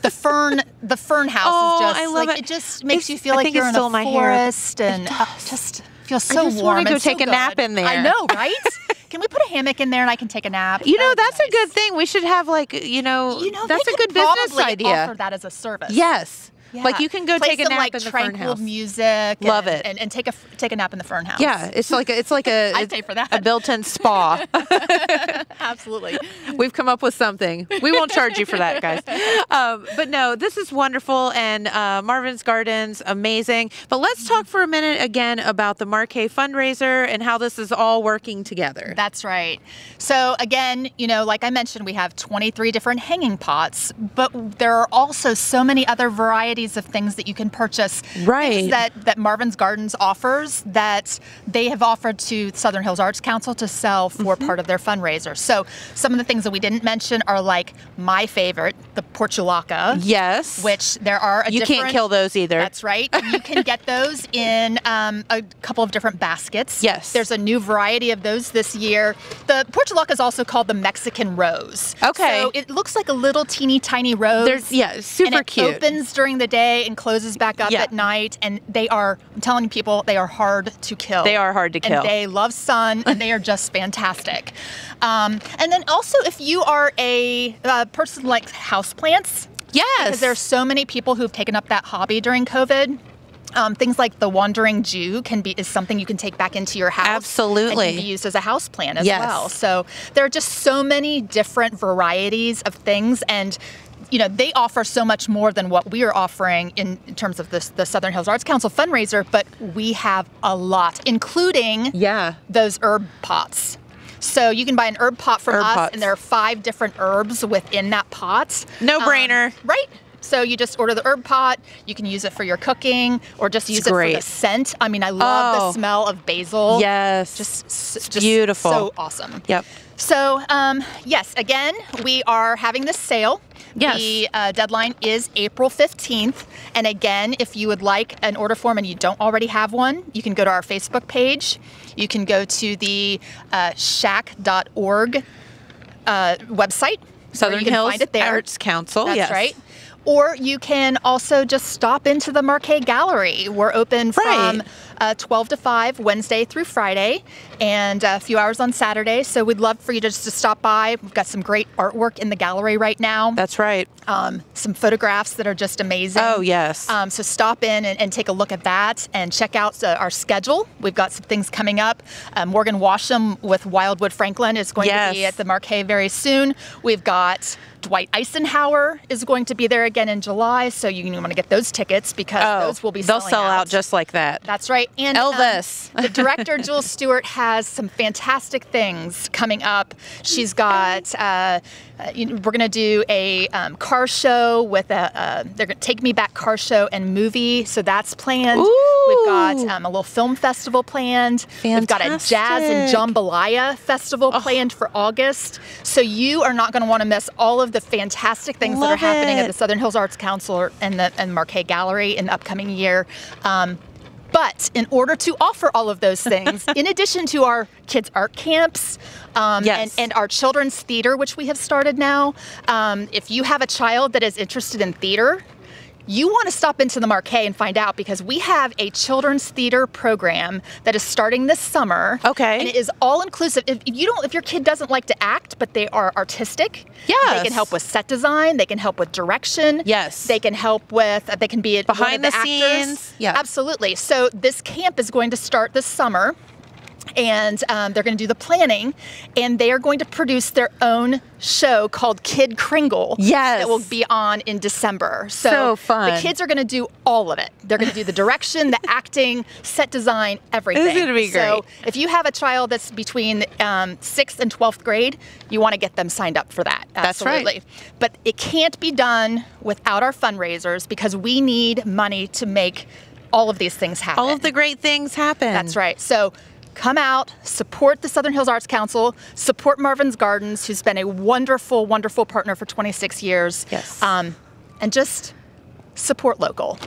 the fern the fern house oh, is just I love like it. It just makes it's, you feel I like you're in a forest hair. and oh, just feels so warm. I just warm want to go take so a good. nap in there. I know, right? Can we put a hammock in there and I can take a nap? You that know, that's nice. a good thing. We should have like, you know, you know that's a good business idea. Offer that as a service. Yes. Yeah. Like you can go Play take some, a nap like, in the fern house. Music, love and, it, and, and take a take a nap in the fern house. Yeah, it's like a, it's like a I'd pay for that. A built-in spa. Absolutely, we've come up with something. We won't charge you for that, guys. Um, but no, this is wonderful, and uh, Marvin's Gardens, amazing. But let's talk for a minute again about the Markay fundraiser and how this is all working together. That's right. So again, you know, like I mentioned, we have twenty-three different hanging pots, but there are also so many other varieties of things that you can purchase, right? That that Marvin's Gardens offers that they have offered to Southern Hills Arts Council to sell for mm-hmm. part of their fundraiser. So some of the things that we didn't mention are like my favorite, the the portulaca. Yes. Which there are a You different, can't kill those either. That's right. You can get those in um, a couple of different baskets. Yes. There's a new variety of those this year. The portulaca is also called the Mexican rose. Okay. So it looks like a little teeny tiny rose. There's, yeah, super and it cute. Opens during the day and closes back up yeah. at night. And they are, I'm telling people, they are hard to kill. They are hard to kill. And they love sun and they are just fantastic. Um, and then also if you are a uh, person like houseplants, yes, because there are so many people who've taken up that hobby during COVID. Um, things like the wandering Jew can be is something you can take back into your house. Absolutely, and can be used as a house plant as yes. well. So there are just so many different varieties of things, and you know they offer so much more than what we are offering in, in terms of this the Southern Hills Arts Council fundraiser. But we have a lot, including yeah those herb pots. So you can buy an herb pot from herb us, pots. and there are five different herbs within that pot. No brainer. Um, right? So you just order the herb pot. You can use it for your cooking or just use it's it great. for the scent. I mean, I love oh. the smell of basil. Yes. Just, just beautiful. So awesome. Yep. So, um, yes, again, we are having this sale. Yes. The uh, deadline is April fifteenth. And again, if you would like an order form and you don't already have one, you can go to our Facebook page. You can go to the uh, shack dot org uh, website. Southern Hills Arts Council. That's yes. right. Or you can also just stop into the Markay Gallery. We're open right. from uh, twelve to five, Wednesday through Friday, and a few hours on Saturday. So we'd love for you to just to stop by. We've got some great artwork in the gallery right now. That's right. Um, some photographs that are just amazing. Oh, yes. Um, so stop in and, and take a look at that and check out uh, our schedule. We've got some things coming up. Uh, Morgan Washam with Wildwood Franklin is going yes. to be at the Markay very soon. We've got Dwight Eisenhower is going to be there again in July, so you want to get those tickets because oh, those will be selling They'll sell out. out just like that. That's right. And Elvis. Um, the director, Jules Stewart, has some fantastic things coming up. She's got, uh, uh, you know, we're going to do a um, car show with a, uh, they're going to Take Me Back car show and movie, so that's planned. Ooh. We've got um, a little film festival planned. Fantastic. We've got a jazz and jambalaya festival oh. planned for August. So you are not going to want to miss all of the fantastic things Love that are happening it. at the Southern Hills Arts Council and the and Markay Gallery in the upcoming year. Um, but in order to offer all of those things, in addition to our kids' art camps um, yes. and, and our children's theater, which we have started now, um, if you have a child that is interested in theater, you want to stop into the Markay and find out because we have a children's theater program that is starting this summer. Okay. And it is all inclusive. If you don't, if your kid doesn't like to act, but they are artistic, yes. they can help with set design. They can help with direction. Yes. They can help with. They can be behind the, the scenes. Yeah. Absolutely. So this camp is going to start this summer, and um, they're going to do the planning, and they are going to produce their own show called Kid Kringle. Yes. That will be on in December. So, so fun. The kids are going to do all of it. They're going to do the direction, the acting, set design, everything. This is going to be great. So if you have a child that's between um, sixth and twelfth grade, you want to get them signed up for that. Absolutely. That's right. But it can't be done without our fundraisers because we need money to make all of these things happen. All of the great things happen. That's right. So come out, support the Southern Hills Arts Council, support Marvin's Gardens, who's been a wonderful, wonderful partner for twenty-six years. Yes. Um, and just support local.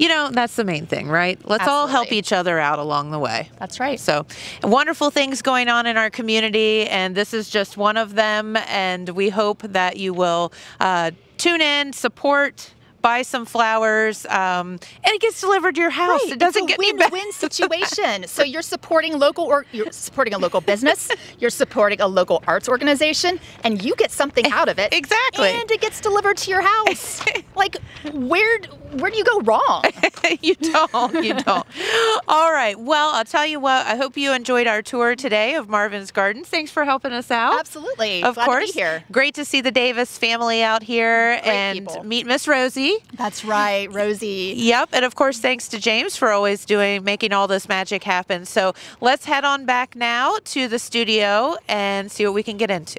You know, that's the main thing, right? Let's Absolutely. all help each other out along the way. That's right. So wonderful things going on in our community, and this is just one of them. And we hope that you will uh, tune in, support, buy some flowers, um, and it gets delivered to your house. Right. It doesn't it's a get win, any win situation. So you're supporting local, or you're supporting a local business. You're supporting a local arts organization, and you get something out of it. Exactly. And it gets delivered to your house. Like where where do you go wrong? You don't. You don't. All right. Well, I'll tell you what. I hope you enjoyed our tour today of Marvin's Gardens. Thanks for helping us out. Absolutely. Of Glad course. To be here. Great to see the Davis family out here Great and people. meet Miss Rosie. That's right, Rosie. Yep, and of course, thanks to James for always doing, making all this magic happen. So let's head on back now to the studio and see what we can get into.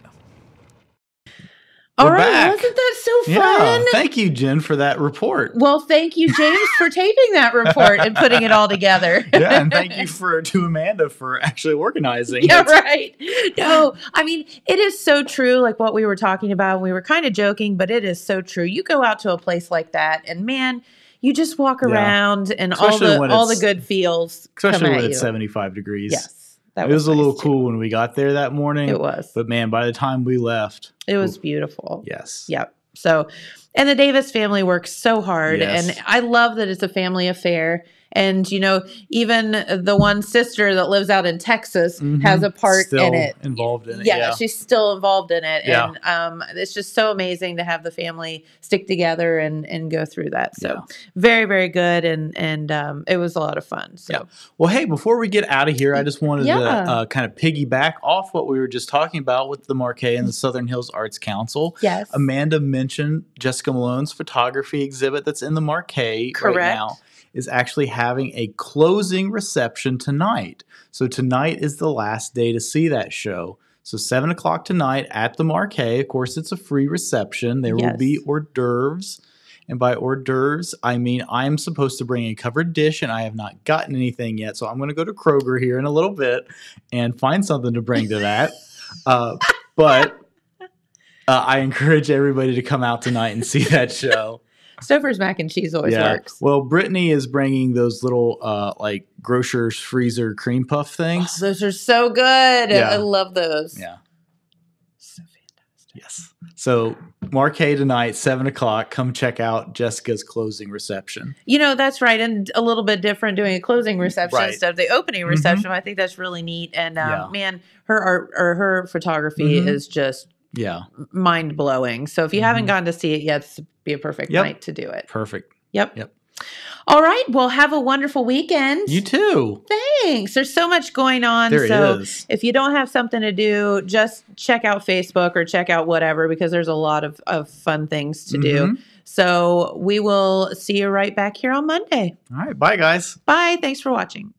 All We're right, back. Wasn't that so fun. Thank you, Jen, for that report. Well, thank you, James, for taping that report and putting it all together. Yeah, and thank you for to Amanda for actually organizing. Yeah, That's right. No, I mean, it is so true, like what we were talking about. We were kind of joking, but it is so true. You go out to a place like that, and man, you just walk around yeah. and especially all the all the good feels. Especially come at when you. It's seventy-five degrees. Yes. That it was, was nice a little too. cool when we got there that morning. It was. But, man, by the time we left. It was ooh. beautiful. Yes. Yep. So, and the Davis family works so hard. Yes. And I love that it's a family affair. And, you know, even the one sister that lives out in Texas mm-hmm. has a part still in it. involved in it. Yeah, yeah, she's still involved in it. Yeah. And um, it's just so amazing to have the family stick together and, and go through that. So yeah. very, very good. And and um, it was a lot of fun. So yeah. Well, hey, before we get out of here, I just wanted yeah. to uh, kind of piggyback off what we were just talking about with the Markay and the Southern Hills Arts Council. Yes. Amanda mentioned Jessica Malone's photography exhibit that's in the Markay Correct. right now. Is actually having a closing reception tonight. So tonight is the last day to see that show. So seven o'clock tonight at the Markay. Of course, it's a free reception. There yes. will be hors d'oeuvres. And by hors d'oeuvres, I mean I'm supposed to bring a covered dish, and I have not gotten anything yet. So I'm going to go to Kroger here in a little bit and find something to bring to that. uh, but uh, I encourage everybody to come out tonight and see that show. Stouffer's mac and cheese always yeah. works. Well, Brittany is bringing those little uh, like grocer's freezer cream puff things. Oh, those are so good. Yeah. I love those. Yeah. So fantastic. Yes. So Markay tonight, seven o'clock. Come check out Jessica's closing reception. You know, that's right. And a little bit different doing a closing reception right. instead of the opening reception. Mm-hmm. I think that's really neat. And um, yeah. man, her art or her photography mm-hmm. is just yeah. mind blowing. So if you mm-hmm. haven't gone to see it yet, it's be a perfect yep. night to do it. Perfect. Yep. Yep. All right. Well, have a wonderful weekend. You too. Thanks. There's so much going on. There so is. If you don't have something to do, just check out Facebook or check out whatever, because there's a lot of, of fun things to mm-hmm. do. So we will see you right back here on Monday. All right. Bye, guys. Bye. Thanks for watching.